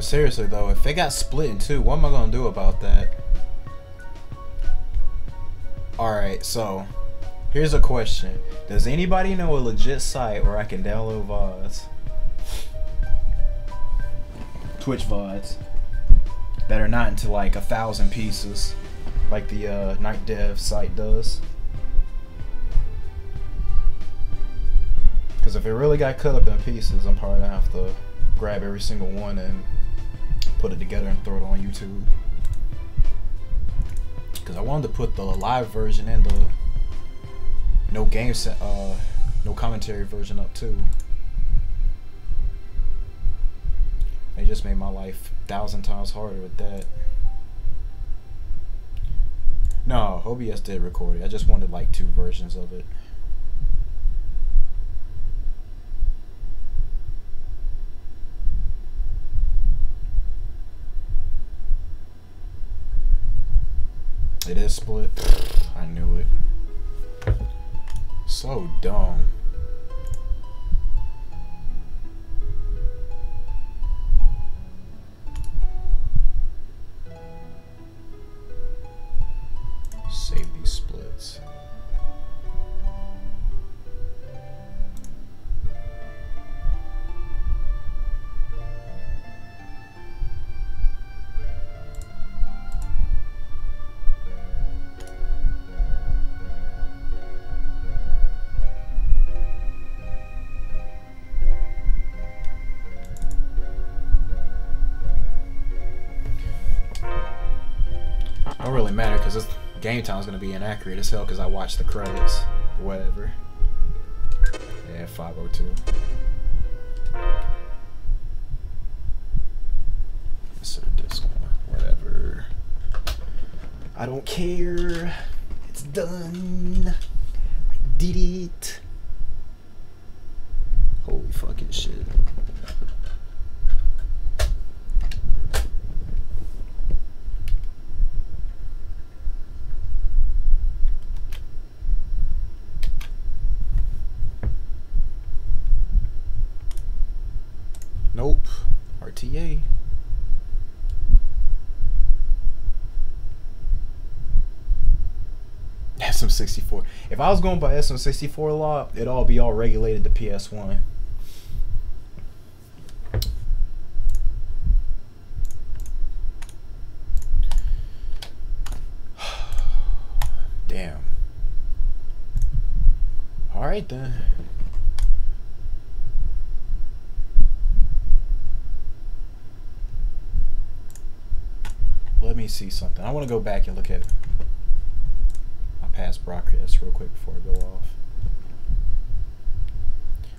Seriously though, if they got split in two, what am I gonna do about that? Alright, so here's a question. Does anybody know a legit site where I can download V O Ds? Twitch V O Ds that are not into like a thousand pieces like the uh, Night Dev site does? Because if it really got cut up in pieces, I'm probably gonna have to grab every single one and put it together and throw it on YouTube, because I wanted to put the live version and the no game set, uh, no commentary version up too. They just made my life a thousand times harder with that. No, O B S did record it. I just wanted like two versions of it. It is split. I knew it. So dumb. Save these splits. Doesn't really matter because it's Game time's gonna be inaccurate as hell because I watched the credits. Whatever. Yeah, five oh two. So this one, whatever. I don't care. It's done. I did it. Holy fucking shit. Nope. R T A. S M sixty-four. If I was going by S M sixty-four law, it'd all be all regulated to P S one. Damn. All right then. Let me see something. I want to go back and look at my past broadcasts real quick before I go off.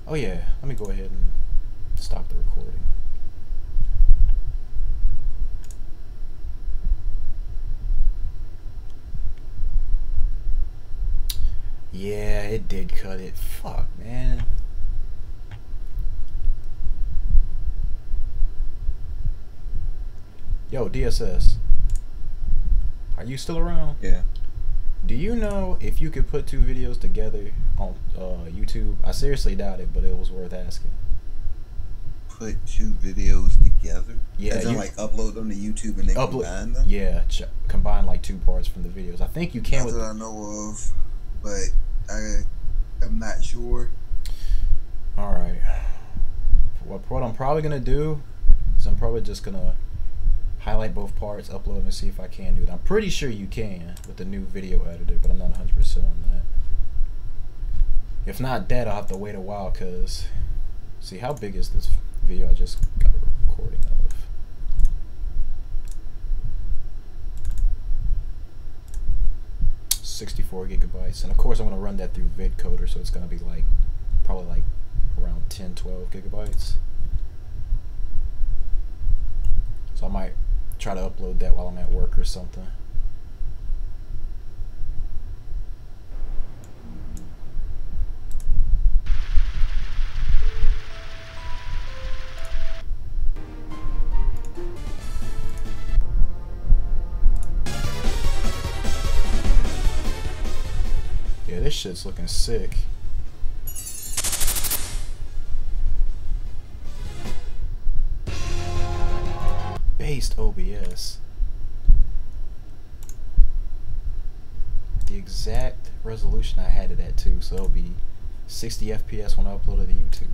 Oh yeah, let me go ahead and stop the recording. Yeah, it did cut it. Fuck, man. Yo, D S S. Are you still around? Yeah. Do you know if you could put two videos together on uh, YouTube? I seriously doubt it, but it was worth asking. Put two videos together? Yeah. As in, you, like, upload them to YouTube and then combine them? Yeah, ch combine like two parts from the videos. I think you can. Not with that I know of, but I am not sure. All right. What, what I'm probably gonna do is I'm probably just gonna highlight both parts, upload them, and see if I can do it. I'm pretty sure you can with the new video editor, but I'm not one hundred percent on that. If not that, I'll have to wait a while, because... See, how big is this video I just got a recording of? sixty-four gigabytes. And of course I'm going to run that through VidCoder, so it's going to be like, probably like around ten, twelve gigabytes. So I might try to upload that while I'm at work or something. Yeah, this shit's looking sick. Based O B S. The exact resolution I had it at too, so it'll be sixty F P S when I upload it to YouTube.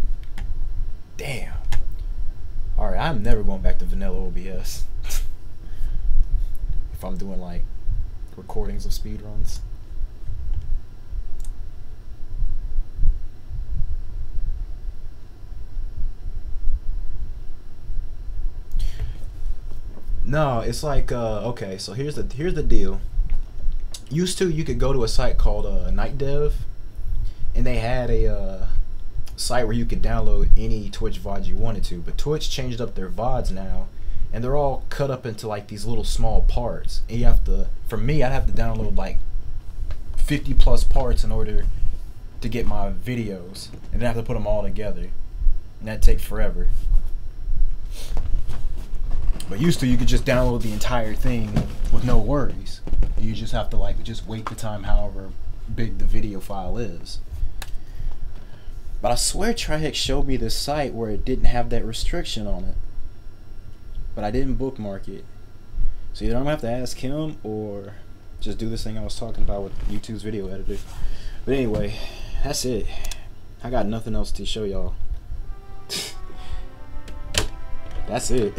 Damn. Alright, I'm never going back to vanilla O B S. If I'm doing like recordings of speedruns. No, it's like uh, okay. So here's the here's the deal. Used to, you could go to a site called uh, Night Dev, and they had a uh, site where you could download any Twitch V O D you wanted to. But Twitch changed up their V O Ds now, and they're all cut up into like these little small parts. And you have to, for me, I'd have to download like fifty plus parts in order to get my videos, and then I have to put them all together, and that takes forever. But used to, you could just download the entire thing with no worries. You just have to like just wait the time, however big the video file is. But I swear Trihex showed me this site where it didn't have that restriction on it. But I didn't bookmark it. So either I'm gonna have to ask him or just do this thing I was talking about with YouTube's video editor. But anyway, that's it. I got nothing else to show y'all. That's it.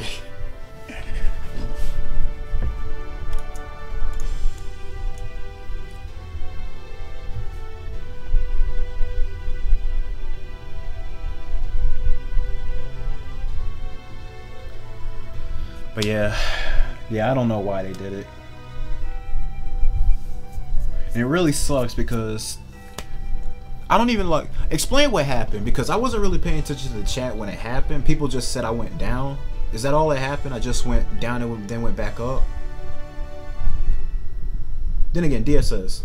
But yeah, yeah, I don't know why they did it. And it really sucks because I don't even like explain what happened, because I wasn't really paying attention to the chat when it happened. People just said I went down. Is that all that happened? I just went down and then went back up. Then again, D S S.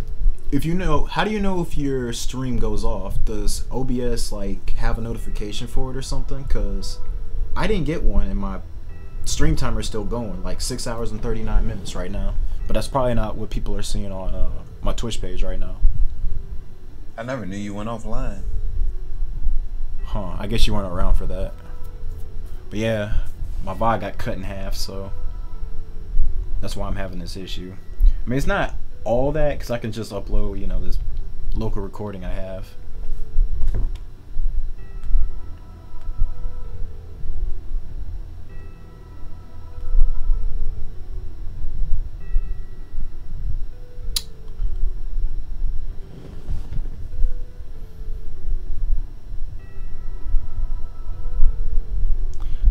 If you know, how do you know if your stream goes off? Does O B S like have a notification for it or something? Cause I didn't get one, and my stream timer is still going, like six hours and thirty-nine minutes right now. But that's probably not what people are seeing on uh, my Twitch page right now. I never knew you went offline. Huh, I guess you weren't around for that. But yeah, my V O D got cut in half, so that's why I'm having this issue. I mean, it's not all that, because I can just upload, you know, this local recording I have.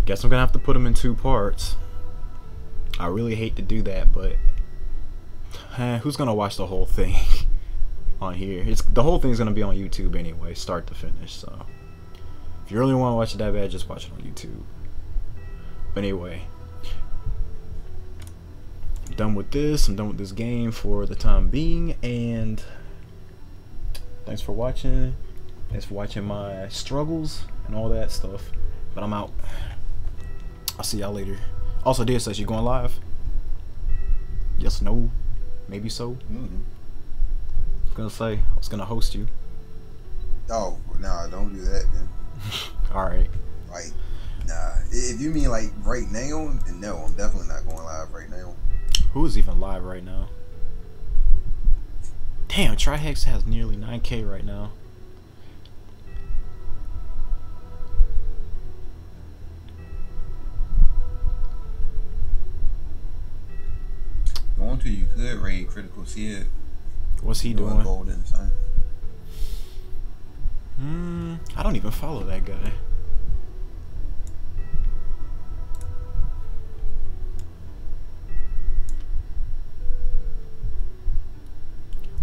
Guess I'm gonna have to put them in two parts. I really hate to do that, but eh, who's gonna watch the whole thing on here? It's the whole thing's gonna be on YouTube anyway, start to finish. So if you really want to watch it that bad, just watch it on YouTube. But anyway, I'm done with this. I'm done with this game for the time being, and thanks for watching. Thanks for watching my struggles and all that stuff. But I'm out. I'll see y'all later. Also, D S S, you going live? Yes, no, maybe so. Mm-hmm. I was gonna say I was gonna host you. Oh, nah, don't do that then. All right. Like, nah. If you mean like right now, then no, I'm definitely not going live right now. Who is even live right now? Damn, Trihex has nearly nine K right now. Onto you could raid critical seed. What's he doing? Golden, hmm. I don't even follow that guy.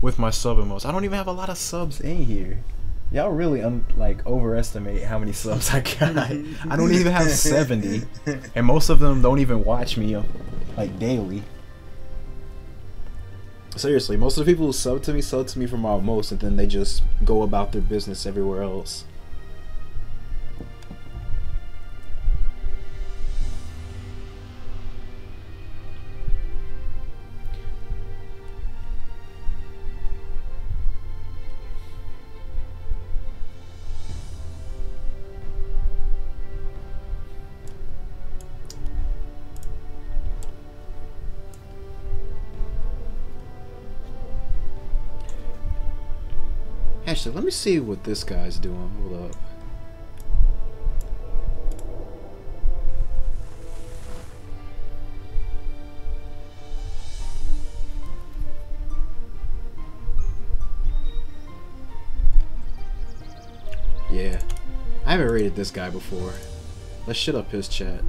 With my sub emotes, I don't even have a lot of subs in here. Y'all really un like overestimate how many subs I got. I don't even have seventy, and most of them don't even watch me like daily. Seriously, most of the people who sub to me sub to me for my most, and then they just go about their business everywhere else. Actually, let me see what this guy's doing. Hold up. Yeah. I haven't raided this guy before. Let's shut up his chat.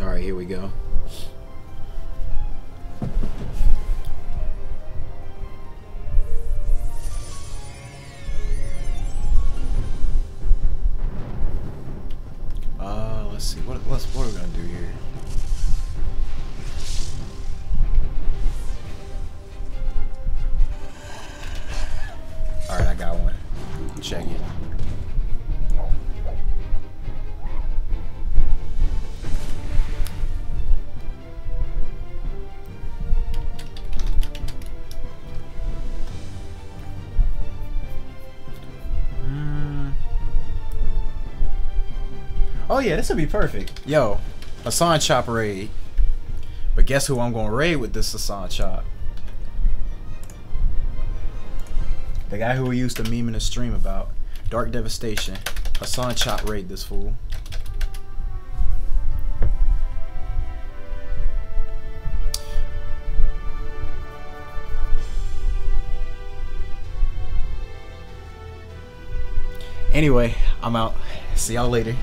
Alright, here we go. Let's see, what, what, what are we gonna do here? Alright, I got one. Check it. Oh yeah, this would be perfect. Yo, Hassan Chop raid. But guess who I'm gonna raid with this Hassan Chop? The guy who we used to meme in the stream about. Dark Devastation. Hassan Chop raid this fool. Anyway, I'm out. See y'all later.